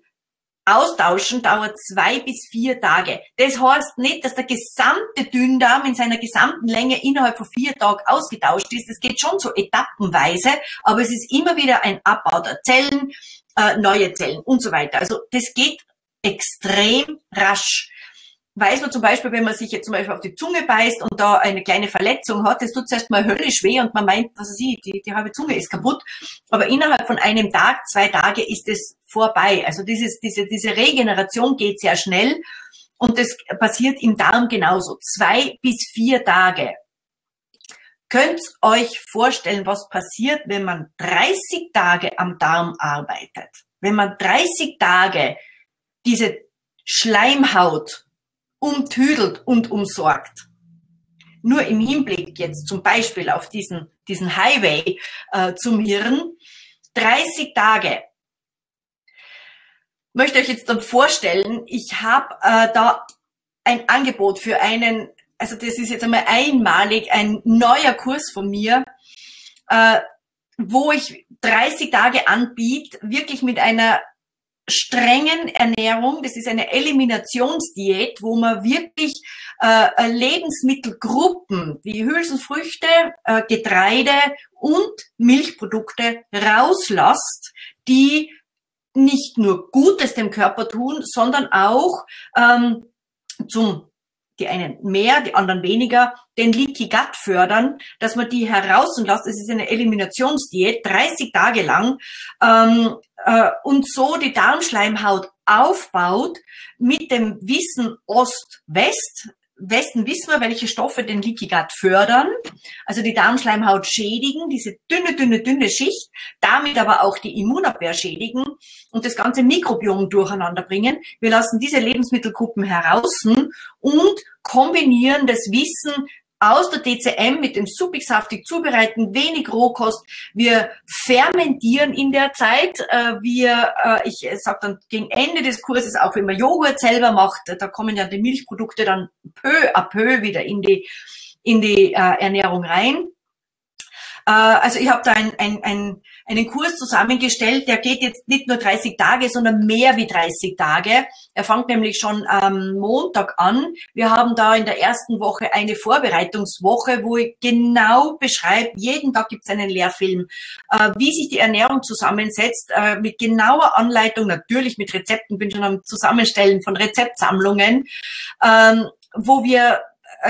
austauschen dauert zwei bis vier Tage. Das heißt nicht, dass der gesamte Dünndarm in seiner gesamten Länge innerhalb von vier Tagen ausgetauscht ist. Das geht schon so etappenweise, aber es ist immer wieder ein Abbau der Zellen, äh, neue Zellen und so weiter. Also das geht extrem rasch. Weiß man zum Beispiel, wenn man sich jetzt zum Beispiel auf die Zunge beißt und da eine kleine Verletzung hat, das tut zuerst mal höllisch weh und man meint, was weiß ich, die, die halbe Zunge ist kaputt. Aber innerhalb von einem Tag, zwei Tage ist es vorbei. Also dieses, diese, diese Regeneration geht sehr schnell und das passiert im Darm genauso. Zwei bis vier Tage. Könnt ihr euch vorstellen, was passiert, wenn man dreißig Tage am Darm arbeitet? Wenn man dreißig Tage diese Schleimhaut umtüdelt und umsorgt. Nur im Hinblick jetzt zum Beispiel auf diesen, diesen Highway äh, zum Hirn, dreißig Tage. Ich möchte euch jetzt dann vorstellen, ich habe äh, da ein Angebot für einen, also das ist jetzt einmal einmalig, ein neuer Kurs von mir, äh, wo ich dreißig Tage anbiete, wirklich mit einer strengen Ernährung, das ist eine Eliminationsdiät, wo man wirklich äh, Lebensmittelgruppen wie Hülsenfrüchte, äh, Getreide und Milchprodukte rauslässt, die nicht nur Gutes dem Körper tun, sondern auch ähm, zum die einen mehr, die anderen weniger, den Leaky-Gut fördern, dass man die heraus und lässt. Es ist eine Eliminationsdiät, dreißig Tage lang, ähm, äh, und so die Darmschleimhaut aufbaut mit dem Wissen Ost-West. Westen wissen wir, welche Stoffe den Leaky-Gut fördern, also die Darmschleimhaut schädigen, diese dünne, dünne, dünne Schicht, damit aber auch die Immunabwehr schädigen und das ganze Mikrobiom durcheinander bringen. Wir lassen diese Lebensmittelgruppen heraus und kombinieren das Wissen aus der T C M mit dem suppig saftig zubereiten, wenig Rohkost. Wir fermentieren in der Zeit. Wir, ich sag dann gegen Ende des Kurses auch, wenn man Joghurt selber macht, da kommen ja die Milchprodukte dann peu à peu wieder in die in die Ernährung rein. Äh, also ich habe da ein, ein, ein, einen Kurs zusammengestellt, der geht jetzt nicht nur dreißig Tage, sondern mehr wie dreißig Tage. Er fängt nämlich schon am Montag an. Wir haben da in der ersten Woche eine Vorbereitungswoche, wo ich genau beschreibe, jeden Tag gibt es einen Lehrfilm, äh, wie sich die Ernährung zusammensetzt, äh, mit genauer Anleitung, natürlich mit Rezepten, bin schon am Zusammenstellen von Rezeptsammlungen, ähm, wo wir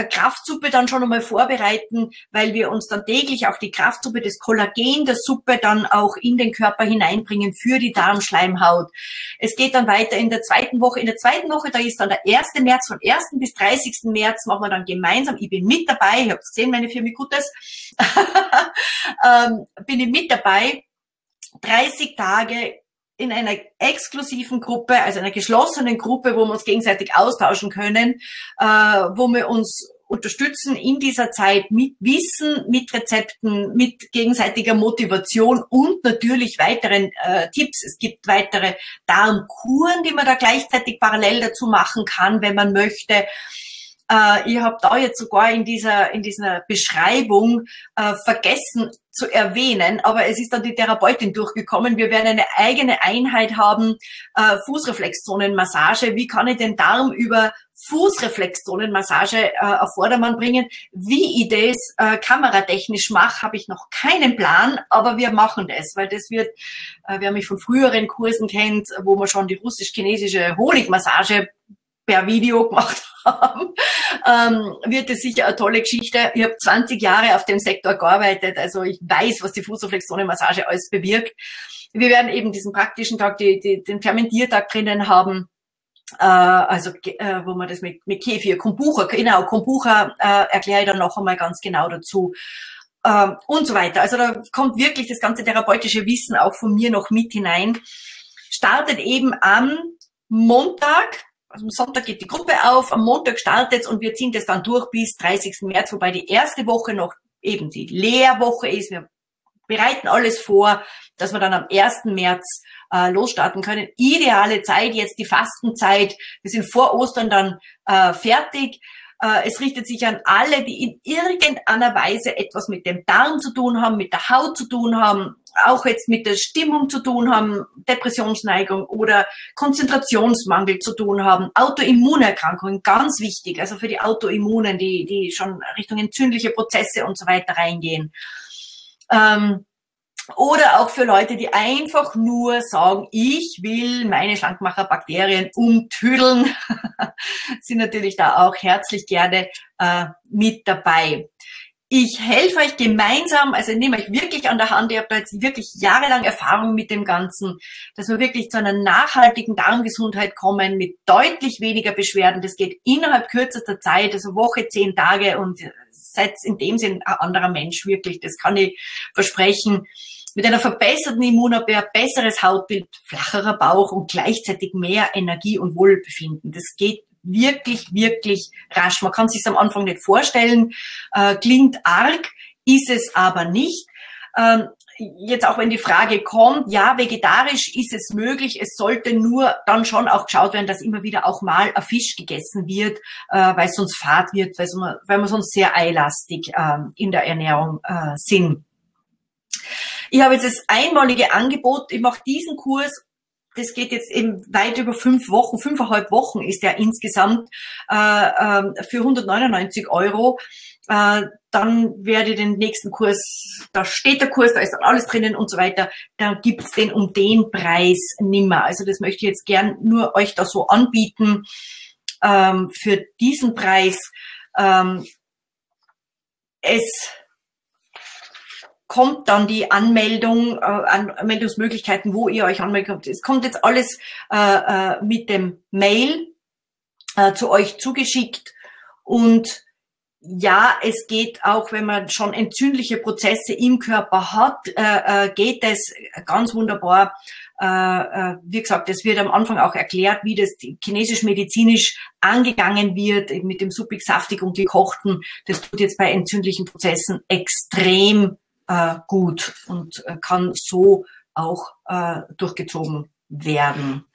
Kraftsuppe dann schon einmal vorbereiten, weil wir uns dann täglich auch die Kraftsuppe, das Kollagen der Suppe dann auch in den Körper hineinbringen für die Darmschleimhaut. Es geht dann weiter in der zweiten Woche. In der zweiten Woche, da ist dann der erste März, von ersten bis dreißigsten März machen wir dann gemeinsam, ich bin mit dabei, ich habe gesehen, meine Firma Gutes, ähm, bin ich mit dabei, dreißig Tage in einer exklusiven Gruppe, also einer geschlossenen Gruppe, wo wir uns gegenseitig austauschen können, äh, wo wir uns unterstützen in dieser Zeit mit Wissen, mit Rezepten, mit gegenseitiger Motivation und natürlich weiteren äh, Tipps. Es gibt weitere Darmkuren, die man da gleichzeitig parallel dazu machen kann, wenn man möchte. Äh, ich habe da jetzt sogar in dieser, in dieser Beschreibung äh, vergessen zu erwähnen, aber es ist dann die Therapeutin durchgekommen. Wir werden eine eigene Einheit haben, äh, Fußreflexzonenmassage. Wie kann ich den Darm über Fußreflexzonenmassage äh, auf Vordermann bringen? Wie ich das äh, kameratechnisch mache, habe ich noch keinen Plan, aber wir machen das, weil das wird, äh, wer mich von früheren Kursen kennt, wo man schon die russisch-chinesische Honigmassage per Video gemacht hat, haben, ähm, wird es sicher eine tolle Geschichte. Ich habe zwanzig Jahre auf dem Sektor gearbeitet, also ich weiß, was die Fußreflexzonenmassage alles bewirkt. Wir werden eben diesen praktischen Tag, die, die, den Fermentiertag drinnen haben, äh, also äh, wo man das mit, mit Kefir, Kombucha, genau, Kombucha äh, erkläre ich dann noch einmal ganz genau dazu. Ähm, und so weiter. Also da kommt wirklich das ganze therapeutische Wissen auch von mir noch mit hinein. Startet eben am Montag. Also am Sonntag geht die Gruppe auf, am Montag startet's und wir ziehen das dann durch bis dreißigsten März, wobei die erste Woche noch eben die Lehrwoche ist. Wir bereiten alles vor, dass wir dann am ersten März äh, losstarten können. Ideale Zeit, jetzt die Fastenzeit. Wir sind vor Ostern dann äh, fertig. Äh, es richtet sich an alle, die in irgendeiner Weise etwas mit dem Darm zu tun haben, mit der Haut zu tun haben, auch jetzt mit der Stimmung zu tun haben, Depressionsneigung oder Konzentrationsmangel zu tun haben, Autoimmunerkrankungen, ganz wichtig, also für die Autoimmunen, die, die schon Richtung entzündliche Prozesse und so weiter reingehen. Ähm, oder auch für Leute, die einfach nur sagen, ich will meine Schlankmacherbakterien umtüdeln, sind natürlich da auch herzlich gerne äh, mit dabei. Ich helfe euch gemeinsam, also ich nehme euch wirklich an der Hand, ihr habt da jetzt wirklich jahrelang Erfahrung mit dem Ganzen, dass wir wirklich zu einer nachhaltigen Darmgesundheit kommen, mit deutlich weniger Beschwerden. Das geht innerhalb kürzester Zeit, also Woche, zehn Tage und seid in dem Sinn ein anderer Mensch, wirklich, das kann ich versprechen. Mit einer verbesserten Immunabwehr, besseres Hautbild, flacherer Bauch und gleichzeitig mehr Energie und Wohlbefinden. Das geht wirklich, wirklich rasch. Man kann sich's am Anfang nicht vorstellen, äh, klingt arg, ist es aber nicht. Ähm, jetzt auch wenn die Frage kommt, ja, vegetarisch ist es möglich, es sollte nur dann schon auch geschaut werden, dass immer wieder auch mal ein Fisch gegessen wird, äh, weil es sonst fad wird, weil man, weil man sonst sehr eilastig äh, in der Ernährung äh, sind. Ich habe jetzt das einmalige Angebot, ich mache diesen Kurs. Das geht jetzt eben weit über fünf Wochen, fünfeinhalb Wochen ist der insgesamt äh, äh, für hundertneunundneunzig Euro. Äh, dann werde ich den nächsten Kurs, da steht der Kurs, da ist dann alles drinnen und so weiter, da gibt's den um den Preis nimmer. Also das möchte ich jetzt gern nur euch da so anbieten, ähm, für diesen Preis. Ähm, es kommt dann die Anmeldung, äh, Anmeldungsmöglichkeiten, wo ihr euch anmelden könnt. Es kommt jetzt alles äh, äh, mit dem Mail äh, zu euch zugeschickt. Und ja, es geht auch, wenn man schon entzündliche Prozesse im Körper hat, äh, äh, geht es ganz wunderbar. Äh, äh, wie gesagt, es wird am Anfang auch erklärt, wie das chinesisch-medizinisch angegangen wird, eben mit dem suppig, saftig und gekochten. Das tut jetzt bei entzündlichen Prozessen extrem Äh, gut und äh, kann so auch äh, durchgezogen werden.